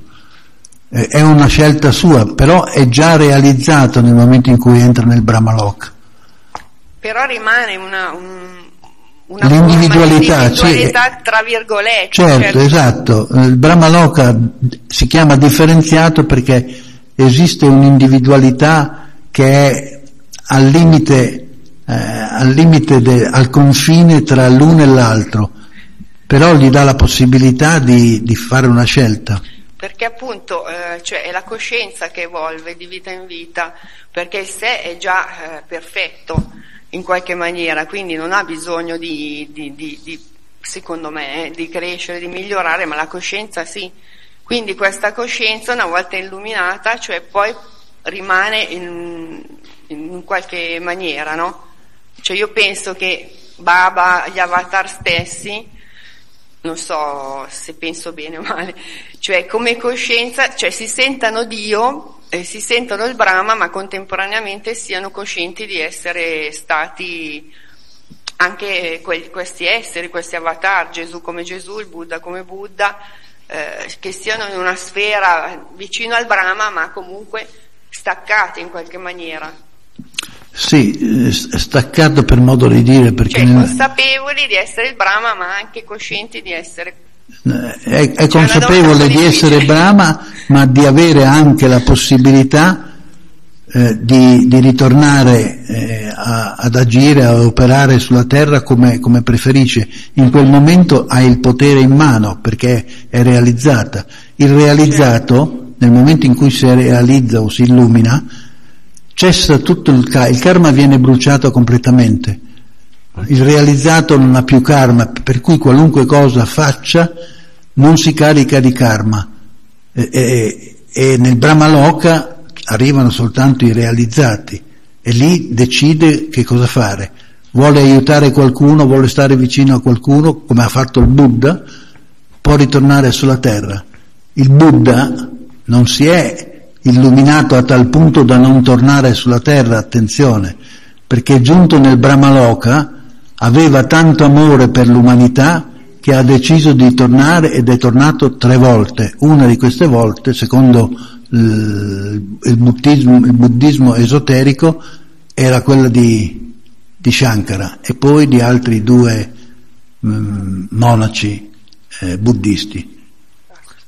È una scelta sua, però è già realizzato nel momento in cui entra nel Brahmaloka. Però rimane una, un, una l'individualità, individualità sì, tra virgolette. Certo, certo, esatto. Il Brahmaloka si chiama differenziato perché esiste un'individualità che è al limite, eh, al, limite de, al confine tra l'uno e l'altro, però gli dà la possibilità di, di fare una scelta. Perché appunto eh, cioè è la coscienza che evolve di vita in vita, perché il sé è già eh, perfetto in qualche maniera, quindi non ha bisogno di, di, di, di secondo me, eh, di crescere, di migliorare, ma la coscienza sì. Quindi questa coscienza, una volta illuminata, cioè poi rimane in, in qualche maniera, no? Cioè io penso che Baba, gli avatar stessi, non so se penso bene o male, cioè come coscienza, cioè si sentano Dio, Eh, si sentono il Brahma, ma contemporaneamente siano coscienti di essere stati anche que- questi esseri, questi avatar, Gesù come Gesù, il Buddha come Buddha, eh, che siano in una sfera vicino al Brahma, ma comunque staccati in qualche maniera. Sì, staccato per modo di dire, perché cioè nel... consapevoli di essere il Brahma, ma anche coscienti di essere È, è consapevole di essere Brahma, ma di avere anche la possibilità eh, di, di ritornare eh, a, ad agire, a operare sulla terra come, come preferisce. In quel momento ha il potere in mano perché è realizzata. Il realizzato, nel momento in cui si realizza o si illumina, cessa tutto il karma, il karma viene bruciato completamente. Il realizzato non ha più karma, per cui qualunque cosa faccia non si carica di karma, e, e, e nel Brahmaloka arrivano soltanto i realizzati e lì decide che cosa fare. Vuole aiutare qualcuno, vuole stare vicino a qualcuno, come ha fatto il Buddha, può ritornare sulla terra. Il Buddha non si è illuminato a tal punto da non tornare sulla terra, attenzione, perché giunto nel Brahmaloka aveva tanto amore per l'umanità che ha deciso di tornare, ed è tornato tre volte. Una di queste volte, secondo il, il, buddismo, il buddismo esoterico, era quella di, di Shankara e poi di altri due mh, monaci eh, buddisti.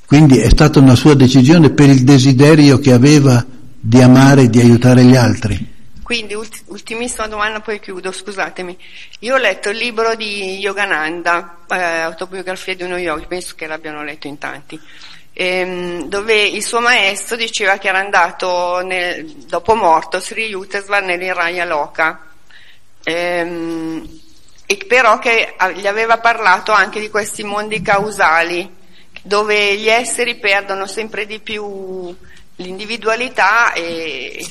Quindi è stata una sua decisione per il desiderio che aveva di amare e di aiutare gli altri. Quindi, ultimissima domanda, poi chiudo, scusatemi. Io ho letto il libro di Yogananda, eh, Autobiografia di uno yogi, penso che l'abbiano letto in tanti, ehm, dove il suo maestro diceva che era andato, nel, dopo morto, Sri Yukteswar nell'Iraya Loka, ehm, e però che gli aveva parlato anche di questi mondi causali, dove gli esseri perdono sempre di più l'individualità e...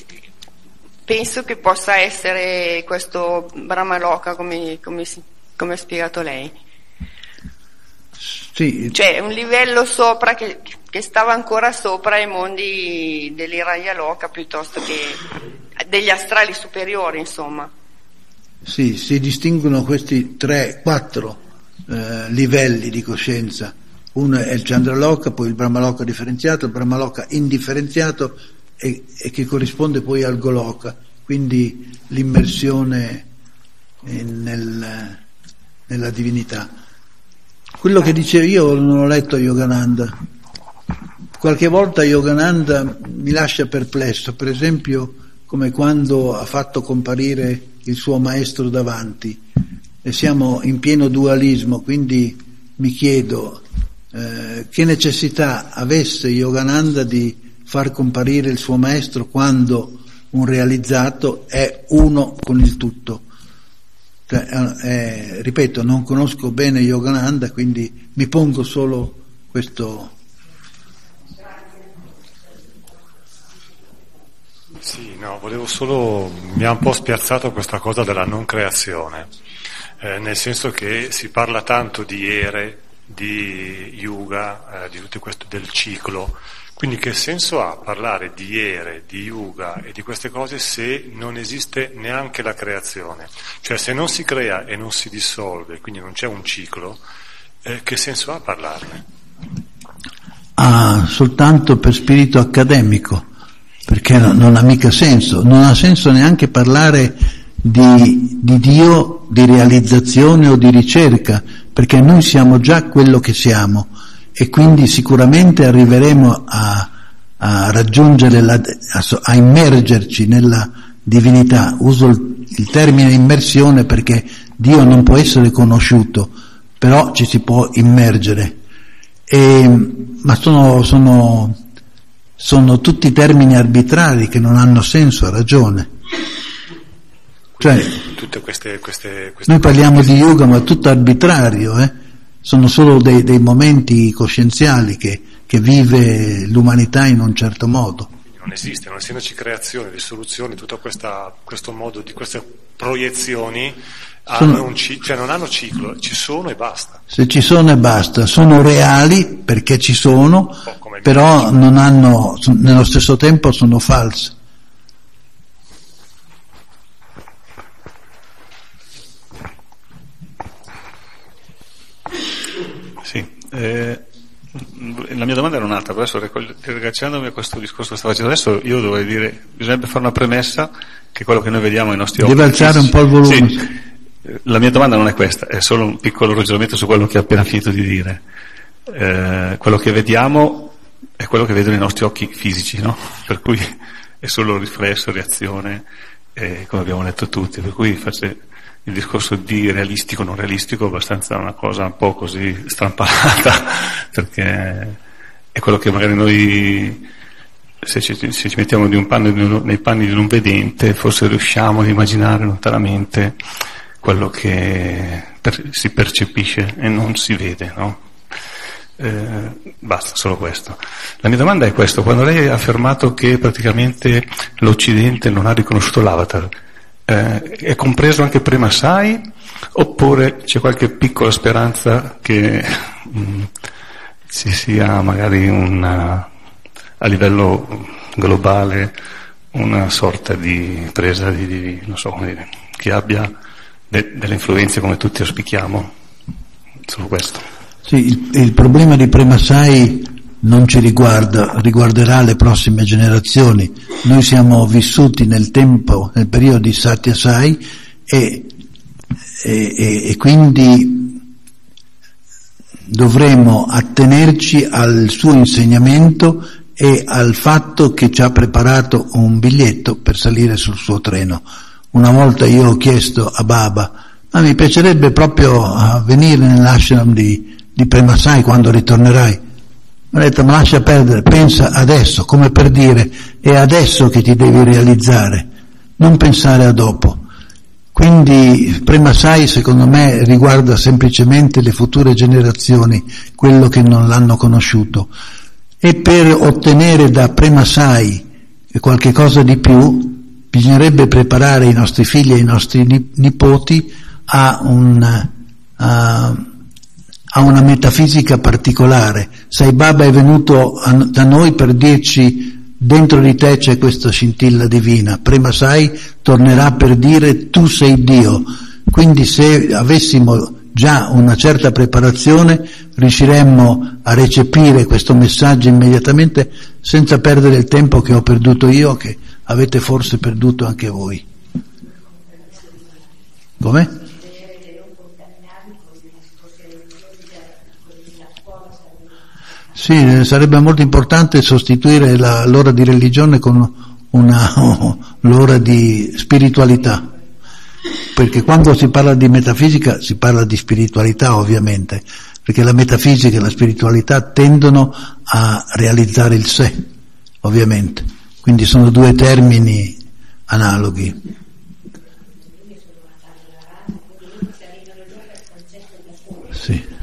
Penso che possa essere questo Brahmaloka, come, come, come ha spiegato lei. Sì. Cioè un livello sopra che, che stava ancora sopra ai mondi dell'Iraya Loka, piuttosto che degli astrali superiori, insomma. Sì, si distinguono questi tre, quattro eh, livelli di coscienza. Uno è il Chandraloka, poi il Brahmaloka differenziato, il Brahmaloka indifferenziato, e che corrisponde poi al Goloka, quindi l'immersione nel, nella divinità. Quello che dicevo io non ho letto Yogananda. Qualche volta Yogananda mi lascia perplesso, per esempio come quando ha fatto comparire il suo maestro davanti, e siamo in pieno dualismo, quindi mi chiedo eh, che necessità avesse Yogananda di far comparire il suo maestro quando un realizzato è uno con il tutto. Cioè, eh, ripeto, non conosco bene Yogananda, quindi mi pongo solo questo. Sì, no, volevo solo, mi ha un po' spiazzato questa cosa della non creazione, eh, nel senso che si parla tanto di ere, di yuga, eh, di tutto questo del ciclo, quindi che senso ha parlare di ere, di yuga e di queste cose se non esiste neanche la creazione? Cioè se non si crea e non si dissolve, quindi non c'è un ciclo, eh, che senso ha parlarne? Ah, soltanto per spirito accademico, perché non ha mica senso, non ha senso neanche parlare di, di Dio, di realizzazione o di ricerca, perché noi siamo già quello che siamo e quindi sicuramente arriveremo a, a raggiungere, la, a, a immergerci nella divinità. Uso il, il termine immersione perché Dio non può essere conosciuto, però ci si può immergere. E, ma sono... sono sono tutti termini arbitrari che non hanno senso, ha ragione. Quindi, cioè, tutte queste, queste, queste noi parliamo queste... di yoga, ma tutto arbitrario, eh? Sono solo dei, dei momenti coscienziali che, che vive l'umanità in un certo modo. Quindi non esiste, non essendoci creazione, risoluzione, tutto questa, questo modo di queste proiezioni sono... hanno un ciclo, cioè non hanno ciclo, ci sono e basta. Se ci sono e basta, sono reali perché ci sono. Però non hanno, nello stesso tempo sono false. Sì, eh, la mia domanda era un'altra, però adesso ricacciandomi a questo discorso che stavo facendo adesso, io dovrei dire, bisognerebbe fare una premessa che quello che noi vediamo ai nostri occhi. Deve alzare un po' il volume. Sì. La mia domanda non è questa, è solo un piccolo ragionamento su quello che ho appena finito di dire. Eh, quello che vediamo è quello che vedono i nostri occhi fisici, no? Per cui è solo riflesso, reazione, eh, come abbiamo detto tutti, per cui il discorso di realistico non realistico è abbastanza una cosa un po' così strampalata, perché è quello che magari noi, se ci, se ci mettiamo di un panno, di un, nei panni di un vedente, forse riusciamo ad immaginare lontanamente quello che per, si percepisce e non si vede, no? Eh, basta, solo questo. La mia domanda è questa: quando lei ha affermato che praticamente l'Occidente non ha riconosciuto l'avatar, eh, è compreso anche Prema Sai oppure c'è qualche piccola speranza che mm, ci sia magari una, a livello globale, una sorta di presa di, di non so come dire, che abbia de, delle influenze come tutti auspichiamo su questo? Sì, il, il problema di Prema Sai non ci riguarda, riguarderà le prossime generazioni. Noi siamo vissuti nel tempo, nel periodo di Satya Sai e, e, e quindi dovremo attenerci al suo insegnamento e al fatto che ci ha preparato un biglietto per salire sul suo treno. Una volta io ho chiesto a Baba, ma mi piacerebbe proprio venire nell'ashram di di Prema Sai quando ritornerai. Mi ha detto, ma lascia perdere, pensa adesso, come per dire, è adesso che ti devi realizzare, non pensare a dopo. Quindi Prema Sai secondo me riguarda semplicemente le future generazioni, quello che non l'hanno conosciuto, e per ottenere da Prema Sai qualche cosa di più bisognerebbe preparare i nostri figli e i nostri nipoti a un... A, ha una metafisica particolare. Sai Baba è venuto a, da noi per dirci dentro di te c'è questa scintilla divina, Prema Sai tornerà per dire tu sei Dio. Quindi se avessimo già una certa preparazione riusciremmo a recepire questo messaggio immediatamente senza perdere il tempo che ho perduto io, che avete forse perduto anche voi. Come? Sì, sarebbe molto importante sostituire la, l'ora di religione con una, oh, l'ora di spiritualità, perché quando si parla di metafisica si parla di spiritualità ovviamente, perché la metafisica e la spiritualità tendono a realizzare il sé, ovviamente, quindi sono due termini analoghi. Sì.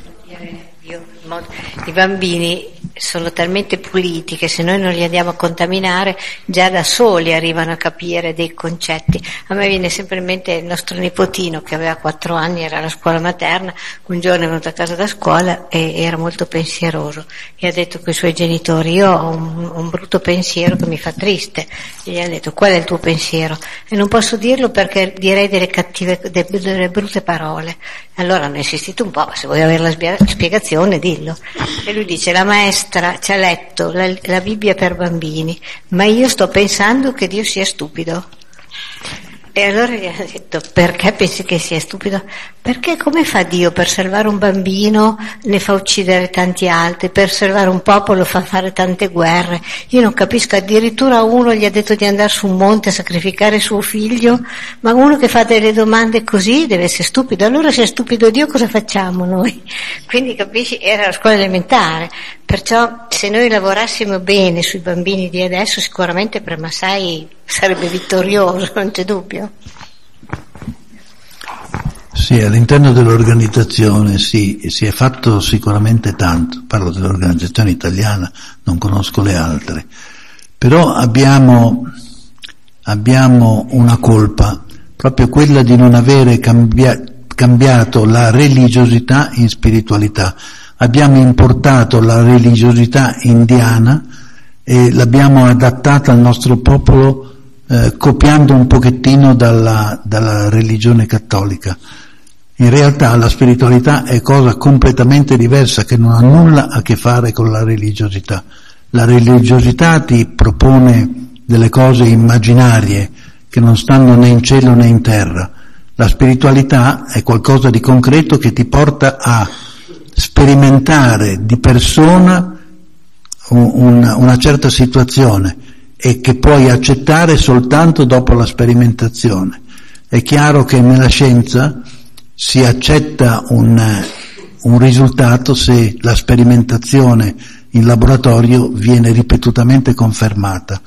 I bambini sono talmente puliti che se noi non li andiamo a contaminare già da soli arrivano a capire dei concetti. A me viene sempre in mente il nostro nipotino che aveva quattro anni, era alla scuola materna, un giorno è venuto a casa da scuola e era molto pensieroso e ha detto con i suoi genitori: io ho un, un brutto pensiero che mi fa triste. E gli ha detto: qual è il tuo pensiero? E non posso dirlo perché direi delle cattive, delle, delle brutte parole. Allora hanno insistito un po', ma se vuoi avere la spiegazione dillo. E lui dice: la maestra ci ha letto la, la Bibbia per bambini, ma io sto pensando che Dio sia stupido. E allora gli hanno detto: perché pensi che sia stupido? Perché come fa Dio? Per salvare un bambino ne fa uccidere tanti altri, per salvare un popolo fa fare tante guerre. Io non capisco, addirittura uno gli ha detto di andare su un monte a sacrificare suo figlio, ma uno che fa delle domande così deve essere stupido. Allora se è stupido Dio cosa facciamo noi? Quindi capisci, era la scuola elementare. Perciò se noi lavorassimo bene sui bambini di adesso sicuramente Prema Sai sarebbe vittorioso, non c'è dubbio. Sì, all'interno dell'organizzazione sì, si è fatto sicuramente tanto, parlo dell'organizzazione italiana, non conosco le altre, però abbiamo, abbiamo una colpa, proprio quella di non avere cambia, cambiato la religiosità in spiritualità. Abbiamo importato la religiosità indiana e l'abbiamo adattata al nostro popolo eh, copiando un pochettino dalla, dalla religione cattolica. In realtà la spiritualità è cosa completamente diversa che non ha nulla a che fare con la religiosità. La religiosità ti propone delle cose immaginarie che non stanno né in cielo né in terra. La spiritualità è qualcosa di concreto che ti porta a sperimentare di persona una, una certa situazione e che puoi accettare soltanto dopo la sperimentazione. È chiaro che nella scienza si accetta un, un risultato se la sperimentazione in laboratorio viene ripetutamente confermata.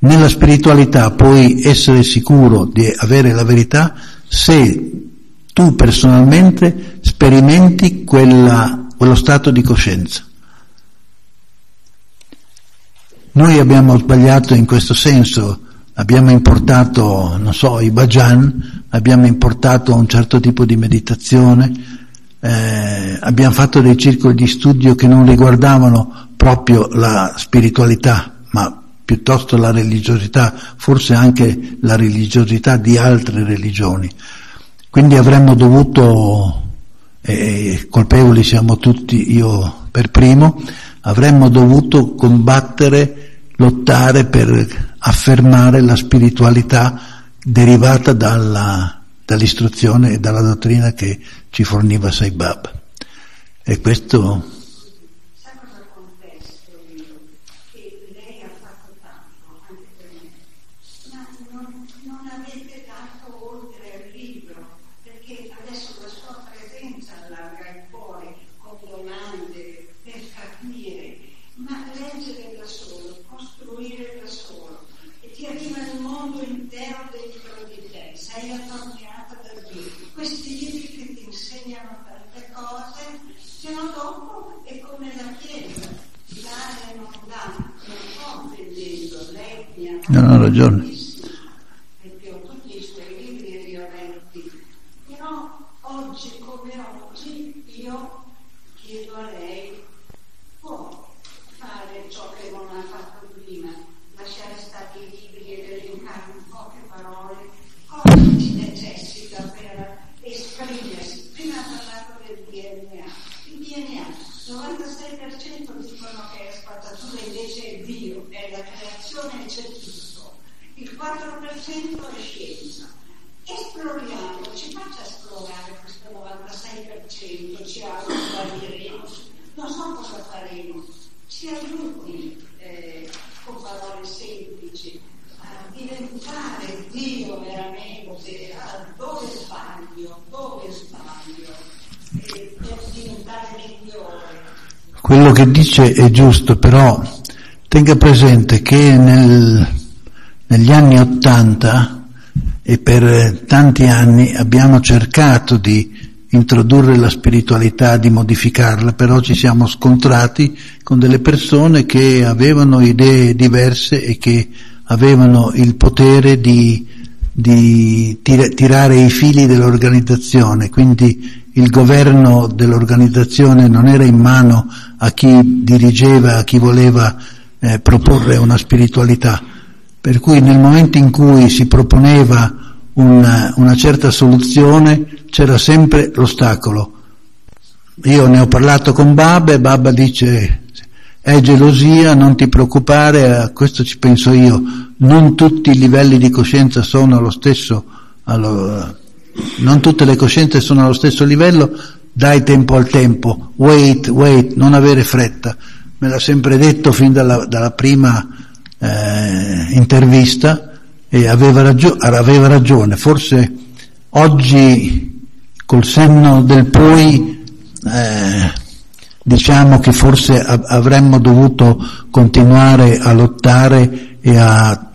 Nella spiritualità puoi essere sicuro di avere la verità se tu personalmente sperimenti quella, quello stato di coscienza. Noi abbiamo sbagliato in questo senso, abbiamo importato, non so, i bhajan, abbiamo importato un certo tipo di meditazione, eh, abbiamo fatto dei circoli di studio che non riguardavano proprio la spiritualità, ma piuttosto la religiosità, forse anche la religiosità di altre religioni. Quindi avremmo dovuto, eh, colpevoli siamo tutti, io per primo, avremmo dovuto combattere, lottare per affermare la spiritualità derivata dalla, dall'istruzione e dalla dottrina che ci forniva Sai Baba. E questo... Non ho ragione. Perché ho tutti i suoi libri e li ho letti, però oggi come oggi io chiedo a lei: può fare ciò che non ha fatto prima, lasciare stare i libri e elencare in poche parole cosa ci necessita per esprimersi. Prima ha parlato del D N A. Il D N A, novantasei per cento dicono che è spazzatura, invece è Dio, è la creazione, c'è tutto. Il quattro per cento è scienza. Esploriamo, ci faccia esplorare questo novantasei per cento, ci autoguariremo, non so cosa faremo. Ci aiuti eh, con parole semplici a diventare Dio veramente, a dove sbaglio, dove sbaglio. Quello che dice è giusto, però tenga presente che nel, negli anni Ottanta e per tanti anni abbiamo cercato di introdurre la spiritualità, di modificarla, però ci siamo scontrati con delle persone che avevano idee diverse e che avevano il potere di, di tir- tirare i fili dell'organizzazione, quindi il governo dell'organizzazione non era in mano a chi dirigeva, a chi voleva eh, proporre una spiritualità, per cui nel momento in cui si proponeva Una, una certa soluzione c'era sempre l'ostacolo. Io ne ho parlato con Baba e Baba dice: è gelosia, non ti preoccupare, a questo ci penso io, non tutti i livelli di coscienza sono allo stesso, allo, non tutte le coscienze sono allo stesso livello, dai tempo al tempo, wait, wait, non avere fretta. Me l'ha sempre detto fin dalla, dalla prima eh, intervista. E aveva, ragio- aveva ragione, forse oggi col senno del poi eh, diciamo che forse av- avremmo dovuto continuare a lottare e a,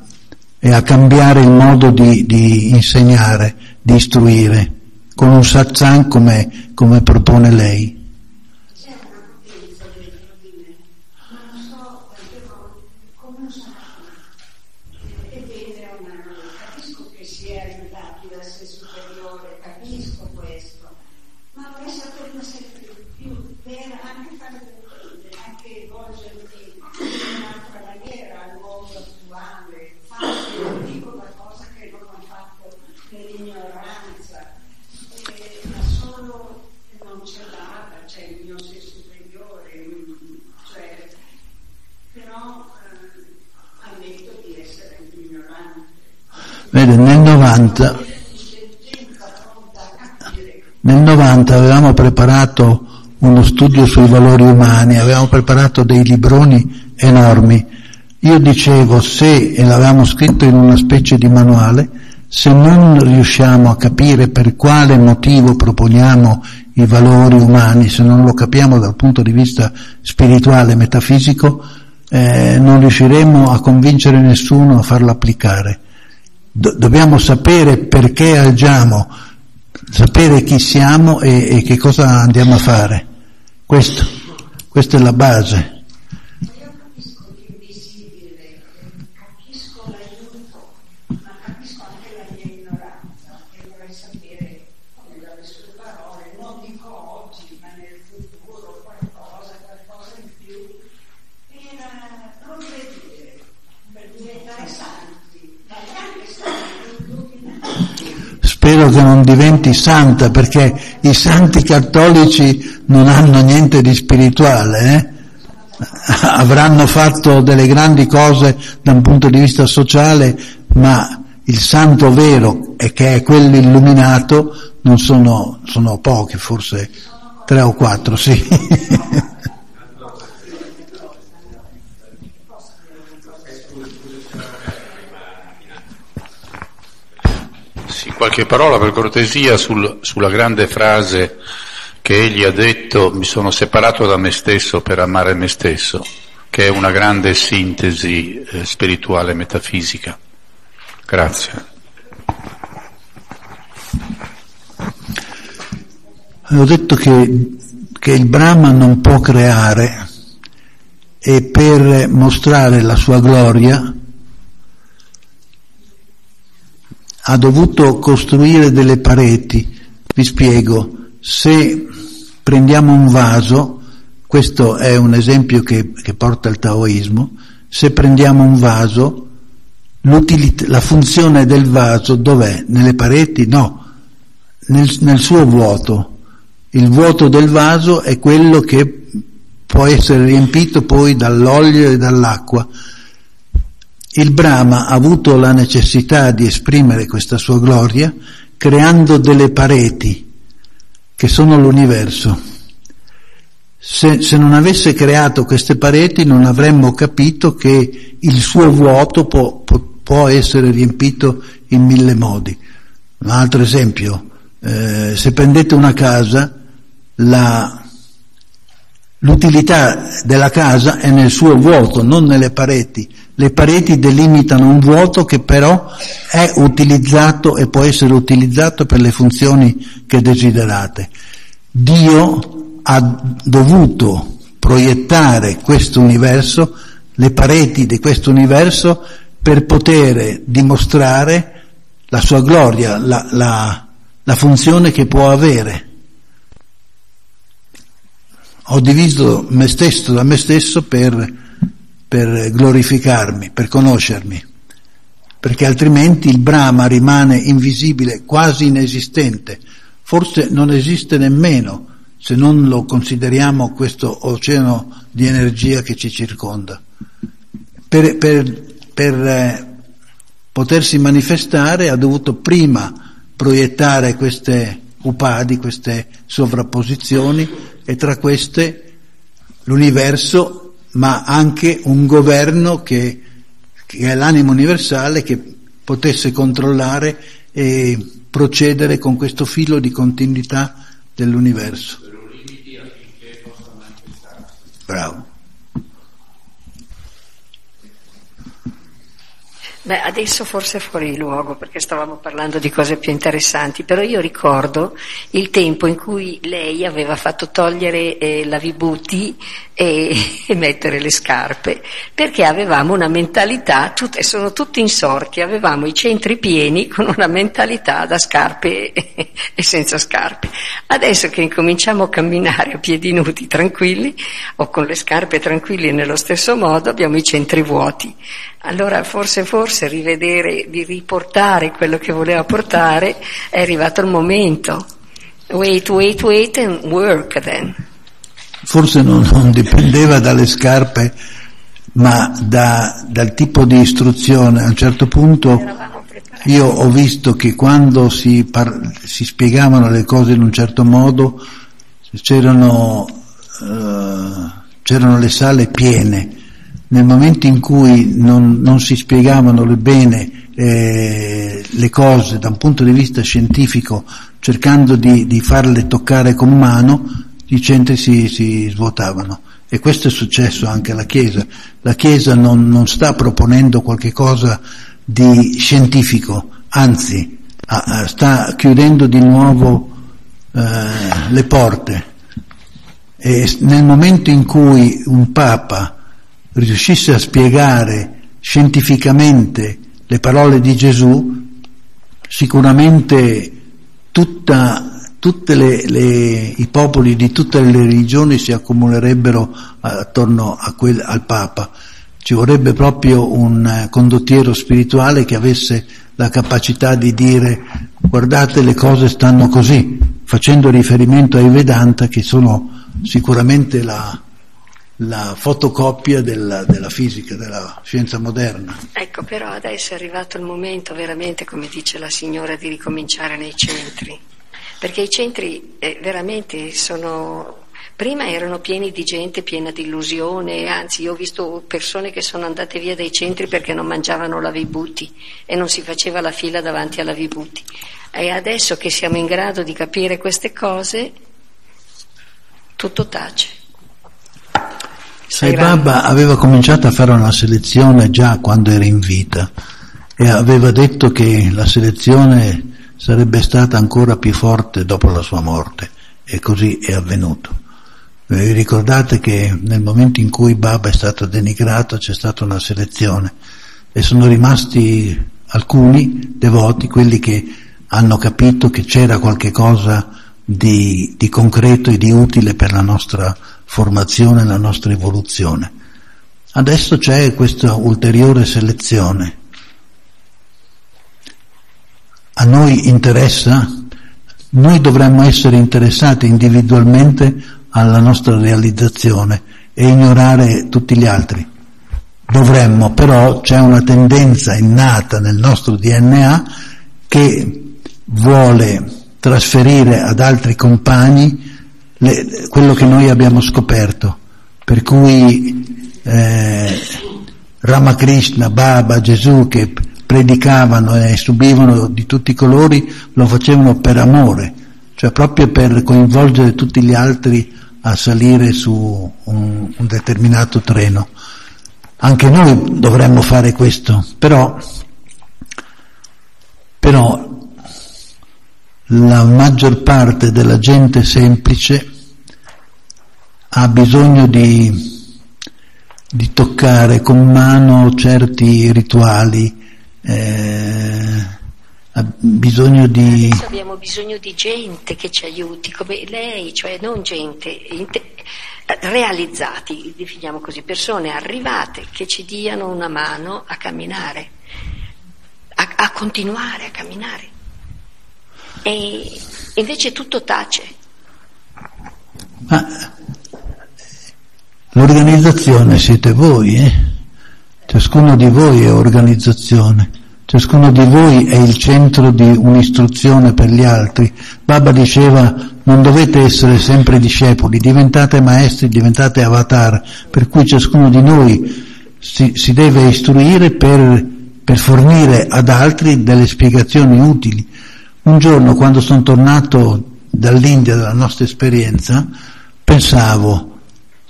e a cambiare il modo di, di insegnare, di istruire, con un satsang come, come propone lei. Vede, nel novanta, nel novanta avevamo preparato uno studio sui valori umani, avevamo preparato dei libroni enormi. Io dicevo, se, e l'avevamo scritto in una specie di manuale, se non riusciamo a capire per quale motivo proponiamo i valori umani, se non lo capiamo dal punto di vista spirituale, metafisico, eh, non riusciremo a convincere nessuno a farlo applicare. Do- dobbiamo sapere perché agiamo, sapere chi siamo e, e che cosa andiamo a fare. Questo, questa è la base. Io capisco l'invisibile, capisco l'aiuto, ma capisco anche la mia ignoranza e vorrei sapere, come dalle sue parole, non dico oggi, ma nel futuro qualcosa, qualcosa in più, per progredire, per diventare santi. Spero che non diventi santa, perché i santi cattolici non hanno niente di spirituale, eh? Avranno fatto delle grandi cose da un punto di vista sociale, ma il santo vero, e che è quello illuminato, non sono, sono pochi, forse tre o quattro, sì. Qualche parola per cortesia sul, sulla grande frase che egli ha detto: mi sono separato da me stesso per amare me stesso, che è una grande sintesi eh, spirituale e metafisica. Grazie. Ho detto che, che il Brahma non può creare, e per mostrare la sua gloria ha dovuto costruire delle pareti. Vi spiego: se prendiamo un vaso, questo è un esempio che, che porta al taoismo, se prendiamo un vaso, la funzione del vaso dov'è? Nelle pareti? No, nel, nel suo vuoto. Il vuoto del vaso è quello che può essere riempito poi dall'olio e dall'acqua. Il Brahma ha avuto la necessità di esprimere questa sua gloria creando delle pareti che sono l'universo. Se, se non avesse creato queste pareti non avremmo capito che il suo vuoto può, può, può essere riempito in mille modi. Un altro esempio, eh, se prendete una casa, la, l'utilità della casa è nel suo vuoto, non nelle pareti. Le pareti delimitano un vuoto che però è utilizzato e può essere utilizzato per le funzioni che desiderate. Dio ha dovuto proiettare questo universo, le pareti di questo universo, per poter dimostrare la sua gloria, la, la, la funzione che può avere. Ho diviso me stesso da me stesso per, per glorificarmi, per conoscermi, perché altrimenti il Brahma rimane invisibile, quasi inesistente, forse non esiste nemmeno se non lo consideriamo questo oceano di energia che ci circonda. Per, per, per eh, potersi manifestare ha dovuto prima proiettare queste upadi, queste sovrapposizioni, e tra queste l'universo, ma anche un governo che, che è l'anima universale, che potesse controllare e procedere con questo filo di continuità dell'universo. Lo limiti affinché possa manifestarsi. Bravo. Beh, adesso forse è fuori luogo perché stavamo parlando di cose più interessanti, però io ricordo il tempo in cui lei aveva fatto togliere eh, la Vibuti e, e mettere le scarpe, perché avevamo una mentalità, tut- e sono tutti insorti, avevamo i centri pieni con una mentalità da scarpe e, e senza scarpe. Adesso che incominciamo a camminare a piedi nudi tranquilli o con le scarpe tranquilli nello stesso modo, abbiamo i centri vuoti. Allora forse forse rivedere, di riportare quello che voleva portare, è arrivato il momento. Wait, wait, wait and work then. Forse non, non dipendeva dalle scarpe, ma da, dal tipo di istruzione. A un certo punto io ho visto che quando si, par- si spiegavano le cose in un certo modo, c'erano, eh, c'erano le sale piene. Nel momento in cui non, non si spiegavano bene eh, le cose da un punto di vista scientifico, cercando di, di farle toccare con mano, i centri si, si svuotavano. E questo è successo anche alla Chiesa. La Chiesa non, non sta proponendo qualche cosa di scientifico, anzi a, a, sta chiudendo di nuovo eh, le porte. E nel momento in cui un Papa riuscisse a spiegare scientificamente le parole di Gesù, sicuramente tutta, tutte le, le, i popoli di tutte le religioni si accumulerebbero attorno a quel, al Papa. Ci vorrebbe proprio un condottiero spirituale che avesse la capacità di dire: guardate, le cose stanno così, facendo riferimento ai Vedanta, che sono sicuramente la la fotocopia della, della fisica, della scienza moderna. Ecco, però adesso è arrivato il momento veramente, come dice la signora, di ricominciare nei centri, perché i centri eh, veramente sono, prima erano pieni di gente, piena di illusione, anzi io ho visto persone che sono andate via dai centri perché non mangiavano la Vibuti e non si faceva la fila davanti alla Vibuti, e adesso che siamo in grado di capire queste cose tutto tace. Sai Baba aveva cominciato a fare una selezione già quando era in vita, e aveva detto che la selezione sarebbe stata ancora più forte dopo la sua morte, e così è avvenuto. Vi ricordate che nel momento in cui Baba è stato denigrato c'è stata una selezione, e sono rimasti alcuni devoti, quelli che hanno capito che c'era qualche cosa di, di concreto e di utile per la nostra formazione, la nostra evoluzione. Adesso c'è questa ulteriore selezione. A noi interessa, noi dovremmo essere interessati individualmente alla nostra realizzazione e ignorare tutti gli altri. Dovremmo, però c'è una tendenza innata nel nostro D N A che vuole trasferire ad altri compagni Le, quello che noi abbiamo scoperto, per cui eh, Ramakrishna, Baba, Gesù, che predicavano e subivano di tutti i colori, lo facevano per amore, cioè proprio per coinvolgere tutti gli altri a salire su un, un determinato treno. Anche noi dovremmo fare questo, però però la maggior parte della gente semplice ha bisogno di, di toccare con mano certi rituali, eh, ha bisogno di... Adesso abbiamo bisogno di gente che ci aiuti, come lei, cioè non gente, realizzati, definiamo così, persone arrivate che ci diano una mano a camminare, a, a continuare a camminare. E invece tutto tace. Ma l'organizzazione siete voi, eh? Ciascuno di voi è organizzazione, ciascuno di voi è il centro di un'istruzione per gli altri. Baba diceva: non dovete essere sempre discepoli, diventate maestri, diventate avatar, per cui ciascuno di noi si, si deve istruire per, per fornire ad altri delle spiegazioni utili. Un giorno, quando sono tornato dall'India, dalla nostra esperienza, pensavo: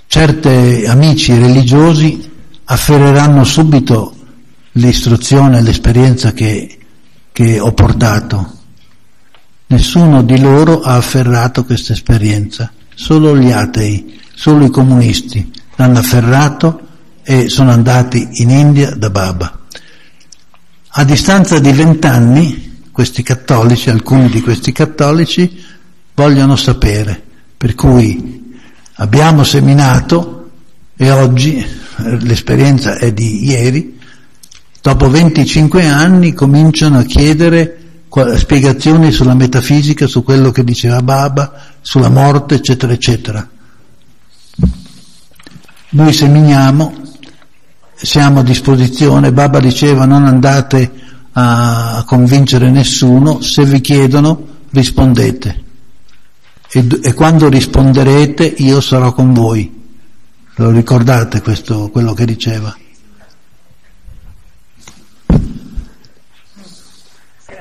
certi amici religiosi afferreranno subito l'istruzione e l'esperienza che, che ho portato. Nessuno di loro ha afferrato questa esperienza, solo gli atei, solo i comunisti l'hanno afferrato e sono andati in India da Baba. A distanza di vent'anni, questi cattolici, alcuni di questi cattolici, vogliono sapere, per cui abbiamo seminato e oggi, l'esperienza è di ieri, dopo venticinque anni cominciano a chiedere spiegazioni sulla metafisica, su quello che diceva Baba, sulla morte, eccetera, eccetera. Noi seminiamo, siamo a disposizione. Baba diceva: non andate a convincere nessuno, se vi chiedono rispondete, e, e quando risponderete io sarò con voi. Lo ricordate questo, quello che diceva? Grazie.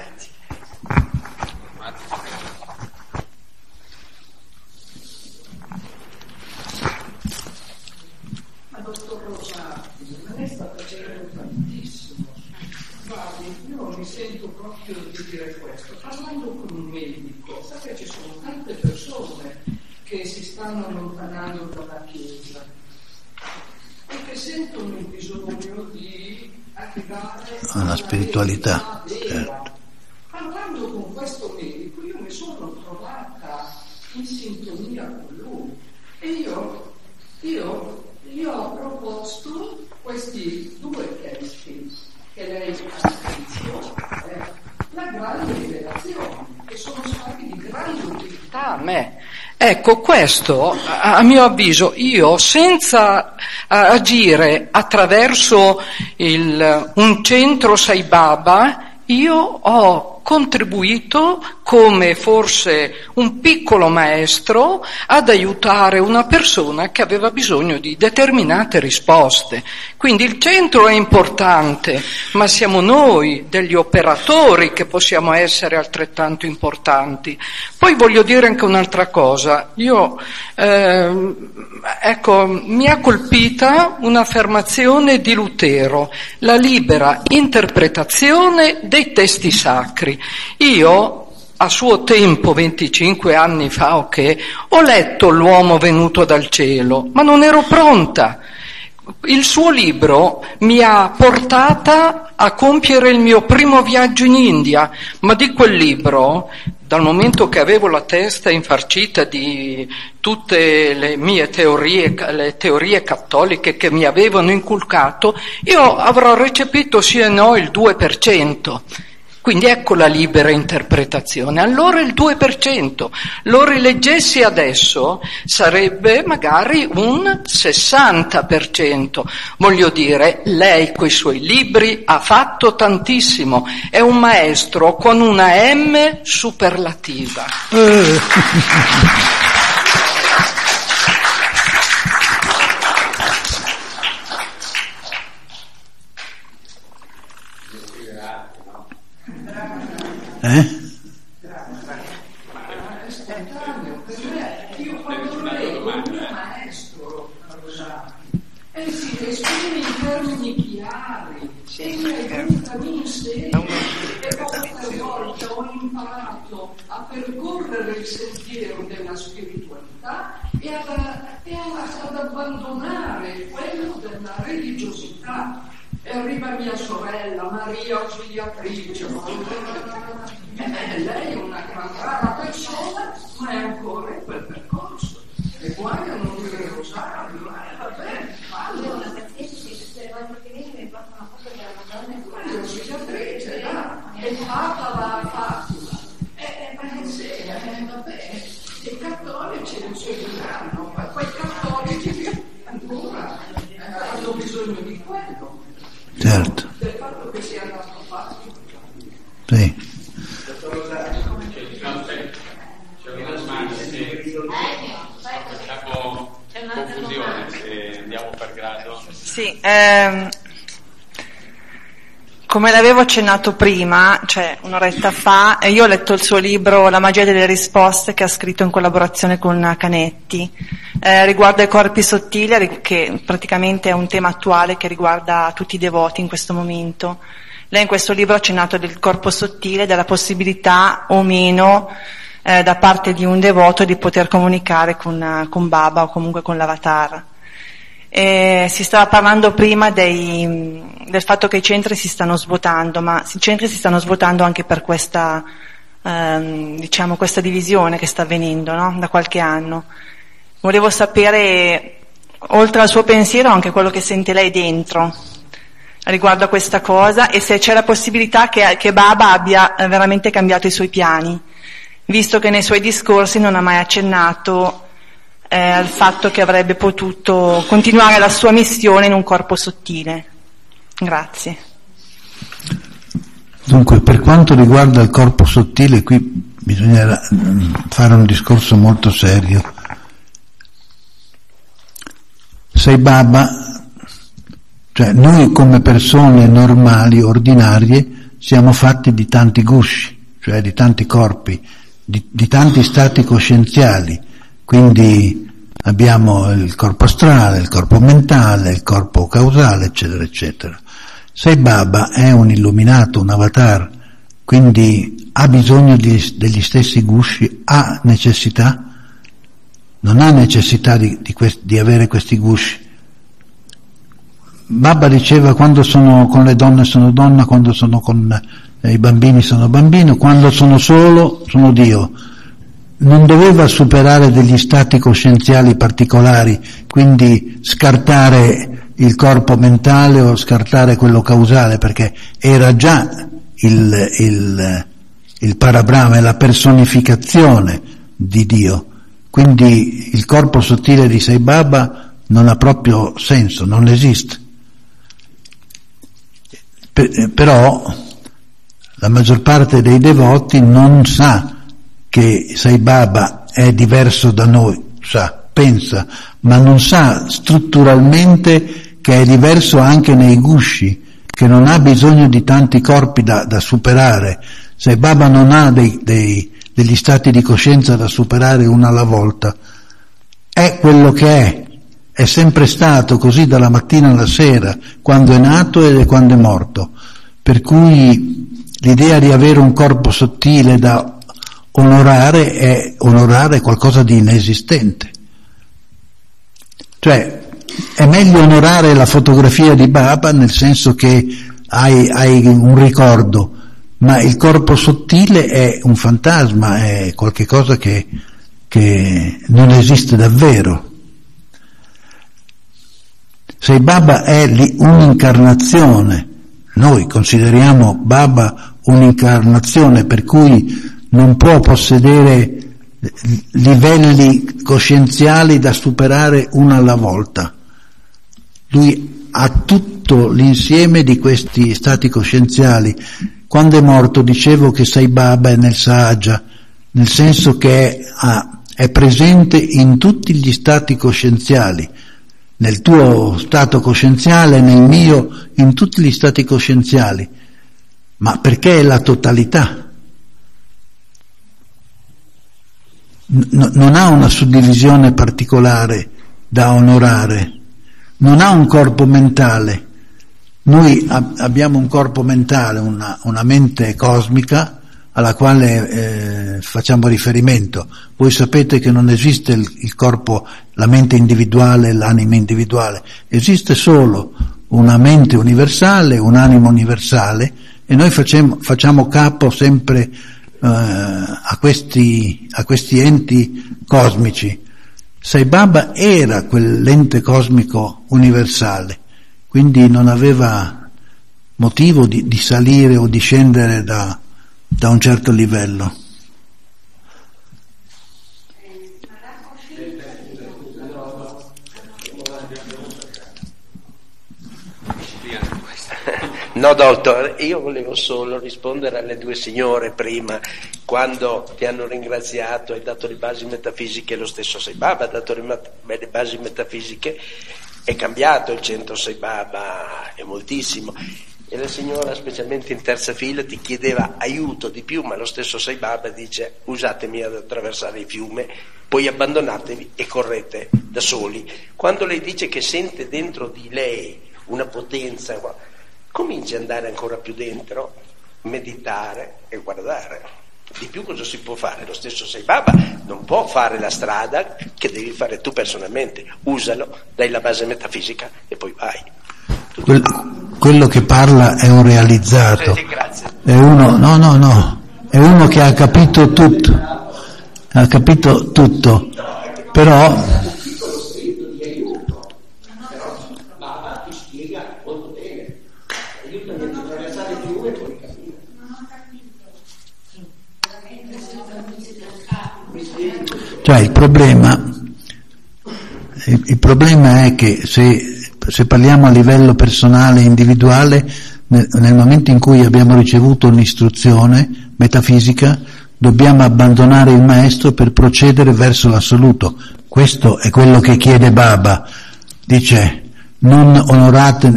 Ma dottor Rosati, non è stato tantissimo. Guardi, io mi sento proprio di dire questo. Parlando con un medico, sa che ci sono tante persone che si stanno allontanando dalla Chiesa e che sentono il bisogno di attivare una spiritualità vera. Parlando con questo medico, io mi sono trovata in sintonia con lui e io, io, io ho proposto questi due testi che lei ha scritto, eh, la grande rivelazione, che sono stati di grande utilità a me. Ecco, questo, a, a mio avviso, io senza agire attraverso il, un centro Sai Baba, io ho contribuito, come forse un piccolo maestro, ad aiutare una persona che aveva bisogno di determinate risposte. Quindi il centro è importante, ma siamo noi degli operatori che possiamo essere altrettanto importanti. Poi voglio dire anche un'altra cosa. Io, eh, ecco, mi ha colpita un'affermazione di Lutero: la libera interpretazione dei testi sacri. Io a suo tempo, venticinque anni fa, okay, ho letto L'uomo venuto dal cielo, ma non ero pronta. Il suo libro mi ha portata a compiere il mio primo viaggio in India, ma di quel libro, dal momento che avevo la testa infarcita di tutte le mie teorie, le teorie cattoliche che mi avevano inculcato, io avrò recepito sì e no il due per cento. Quindi ecco la libera interpretazione. Allora il due per cento, lo rileggessi adesso, sarebbe magari un sessanta per cento. Voglio dire, lei coi suoi libri ha fatto tantissimo, è un maestro con una M superlativa. Eh? Ma è spontaneo per me. Io quando leggo il mio maestro Rosati e si esprime in termini chiari e mi aiuta, mi insegna, e volta a volta ho imparato a percorrere il sentiero della spiritualità e ad, e ad abbandonare quello della religiosità. E arriva mia sorella Maria Auxiliatrice, eh, lei è una gran brava persona, ma è ancora in quel percorso. E guai a non dire Rosario, eh, va bene, allora Maria Auxiliatrice, là, e Papa la Fatima, e ma in sera, va bene, i cattolici non si vedranno, ma quei cattolici che ancora eh, hanno bisogno di quello. Certo. Del fatto che sia andato fatto. Sì. Dottor Rosario, c'è una domanda, c'è una confusione, se andiamo per grado. Sì, ehm, come l'avevo accennato prima, cioè un'oretta fa, io ho letto il suo libro La magia delle risposte che ha scritto in collaborazione con Canetti, eh, riguardo ai corpi sottili, che praticamente è un tema attuale che riguarda tutti i devoti in questo momento. Lei in questo libro ha accennato del corpo sottile, della possibilità o meno eh, da parte di un devoto di poter comunicare con, con Baba o comunque con l'avatar. Eh, si stava parlando prima dei, del fatto che i centri si stanno svuotando, ma i centri si stanno svuotando anche per questa, ehm, diciamo, questa divisione che sta avvenendo, no? Da qualche anno. Volevo sapere, oltre al suo pensiero, anche quello che sente lei dentro riguardo a questa cosa e se c'è la possibilità che, che Baba abbia veramente cambiato i suoi piani, visto che nei suoi discorsi non ha mai accennato Eh, al fatto che avrebbe potuto continuare la sua missione in un corpo sottile. Grazie. Dunque, per quanto riguarda il corpo sottile, qui bisognerà fare un discorso molto serio. Sai Baba, cioè noi come persone normali, ordinarie, siamo fatti di tanti gusci, cioè di tanti corpi, di, di tanti stati coscienziali. Quindi abbiamo il corpo astrale, il corpo mentale, il corpo causale, eccetera, eccetera. Sai Baba è un illuminato, un avatar, quindi ha bisogno di, degli stessi gusci, ha necessità, non ha necessità di, di, quest, di avere questi gusci. Baba diceva: quando sono con le donne sono donna, quando sono con i bambini sono bambino, quando sono solo sono Dio. Non doveva superare degli stati coscienziali particolari, quindi scartare il corpo mentale o scartare quello causale, perché era già il, il, il Parabrahma, la personificazione di Dio. Quindi il corpo sottile di Sai Baba non ha proprio senso, non esiste. Per, però la maggior parte dei devoti non sa che Sai Baba è diverso da noi, sa, pensa, ma non sa strutturalmente che è diverso anche nei gusci, che non ha bisogno di tanti corpi da, da superare. Sai Baba non ha dei, dei, degli stati di coscienza da superare uno alla volta, è quello che è, è sempre stato così dalla mattina alla sera, quando è nato e quando è morto. Per cui l'idea di avere un corpo sottile da onorare è onorare qualcosa di inesistente, cioè è meglio onorare la fotografia di Baba, nel senso che hai, hai un ricordo, ma il corpo sottile è un fantasma, è qualcosa che, che non esiste davvero. Sai Baba è un'incarnazione, noi consideriamo Baba un'incarnazione, per cui non può possedere livelli coscienziali da superare uno alla volta. Lui ha tutto l'insieme di questi stati coscienziali. Quando è morto dicevo che Sai Baba è nel Sahaja, nel senso che è, è presente in tutti gli stati coscienziali, nel tuo stato coscienziale, nel mio, in tutti gli stati coscienziali, ma perché è la totalità. Non ha una suddivisione particolare da onorare, non ha un corpo mentale. Noi ab- abbiamo un corpo mentale, una, una mente cosmica, alla quale eh, facciamo riferimento. Voi sapete che non esiste il, il corpo, la mente individuale, l'anima individuale, esiste solo una mente universale, un'anima universale, e noi facciamo, facciamo capo sempre eh, a, questi, a questi enti cosmici. Sai Baba era quell'ente cosmico universale, quindi non aveva motivo di, di salire o di scendere da, da un certo livello. No, Dottor, io volevo solo rispondere alle due signore prima, quando ti hanno ringraziato, hai dato le basi metafisiche, lo stesso Sai Baba ha dato le basi metafisiche, è cambiato il centro Sai Baba, è moltissimo, e la signora, specialmente in terza fila, ti chiedeva aiuto di più, ma lo stesso Sai Baba dice: usatemi ad attraversare il fiume, poi abbandonatevi e correte da soli. Quando lei dice che sente dentro di lei una potenza, cominci ad andare ancora più dentro, meditare e guardare. Di più cosa si può fare? Lo stesso Sai Baba non può fare la strada che devi fare tu personalmente, usalo, dai la base metafisica e poi vai. Quello, quello che parla è un realizzato, è uno, no, no, no, è uno che ha capito tutto, ha capito tutto, però... Cioè il problema, il, il problema è che se, se parliamo a livello personale e individuale, nel, nel momento in cui abbiamo ricevuto un'istruzione metafisica, dobbiamo abbandonare il maestro per procedere verso l'assoluto. Questo è quello che chiede Baba. Dice: non onorate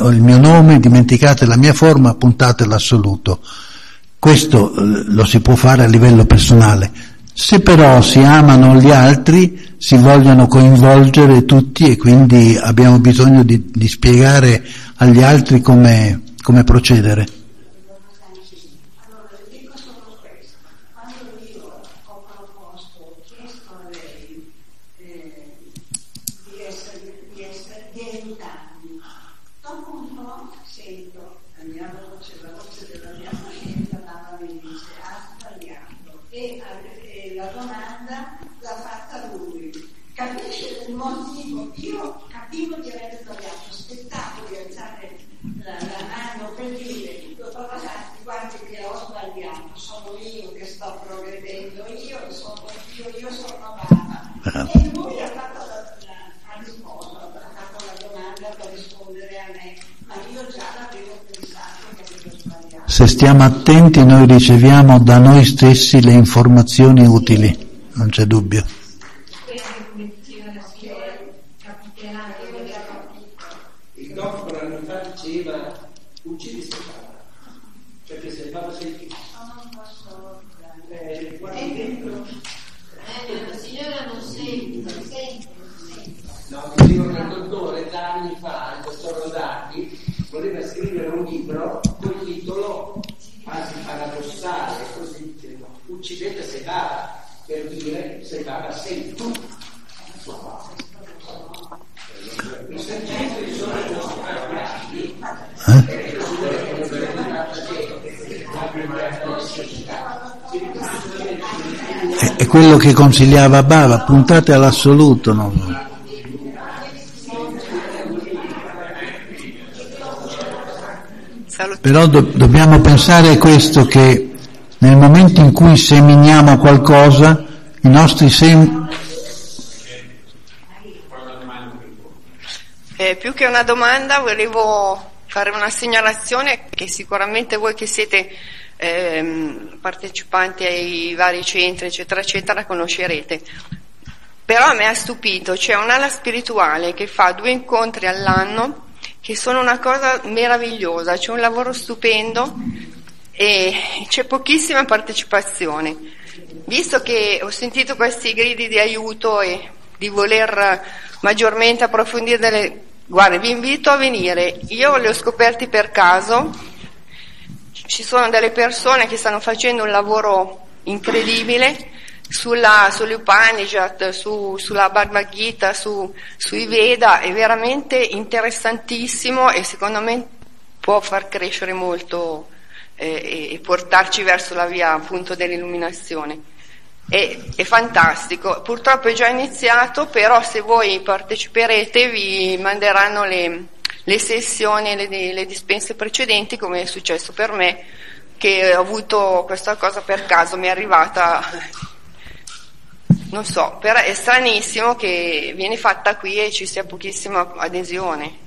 il mio nome, dimenticate la mia forma, puntate all'assoluto. Questo lo si può fare a livello personale. Se però si amano gli altri, si vogliono coinvolgere tutti, e quindi abbiamo bisogno di, di spiegare agli altri come, come procedere. Allora, le dico solo questo: quando io ho proposto, ho chiesto a lei eh, di essere, di essere di aiutarmi, dopo un po' sento la mia voce, la voce della mia coscienza, ma mi dice: ha sbagliato. E la domanda l'ha fatta lui, capisce il motivo? Io capivo di aver sbagliato, aspettavo di alzare la, la mano per dire: dopo passarti, guardi che ho sbagliato, sono io che sto progredendo, io sono io, io sono Baba. E lui ha fatto la, la, ha risposto, ha fatto la domanda per rispondere a me, ma io già l'avevo pensato che avevo sbagliato. Se stiamo attenti, noi riceviamo da noi stessi le informazioni utili, non c'è dubbio. Il dottore anni fa diceva: uccidi se parla, perché se parla sei figlio. Non posso la signora non sente. No, mi dico che il dottore da anni fa, il dottor Rosati, voleva scrivere un libro col titolo quasi paradossale, così diceva: uccidete Sai Baba, per dire Sai Baba sei tu. Mi sentite che sono i nostri ragazzi e non verranno la società. È quello che consigliava Baba: puntate all'assoluto, no? Però do- dobbiamo pensare a questo, che nel momento in cui seminiamo qualcosa, i nostri semi... Eh, più che una domanda, volevo fare una segnalazione che sicuramente voi che siete ehm, partecipanti ai vari centri, eccetera, eccetera, la conoscerete. Però a me ha stupito, c'è un'ala spirituale che fa due incontri all'anno, che sono una cosa meravigliosa, c'è un lavoro stupendo e c'è pochissima partecipazione. Visto che ho sentito questi gridi di aiuto e di voler maggiormente approfondire delle... guarda, vi invito a venire, io li ho scoperti per caso, ci sono delle persone che stanno facendo un lavoro incredibile sulla sulle Upanishad, su, sulla Bhagavad Gita, su, sui Veda, è veramente interessantissimo e secondo me può far crescere molto eh, e portarci verso la via appunto dell'illuminazione. È, è fantastico, purtroppo è già iniziato, però se voi parteciperete vi manderanno le, le sessioni, le, le dispense precedenti, come è successo per me, che ho avuto questa cosa per caso, mi è arrivata, non so, però è stranissimo che viene fatta qui e ci sia pochissima adesione.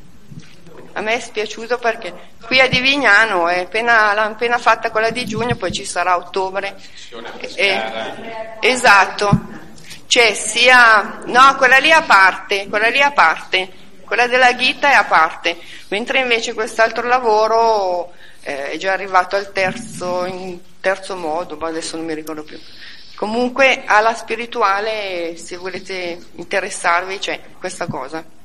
A me è spiaciuto perché qui a Divignano è appena, l'hanno appena fatta quella di giugno, poi ci sarà ottobre. Eh, esatto, cioè sia, no, quella lì a parte, quella lì a parte, quella della Gita è a parte, mentre invece quest'altro lavoro eh, è già arrivato al terzo, in terzo modo, ma adesso non mi ricordo più. Comunque alla spirituale, se volete interessarvi, c'è questa cosa.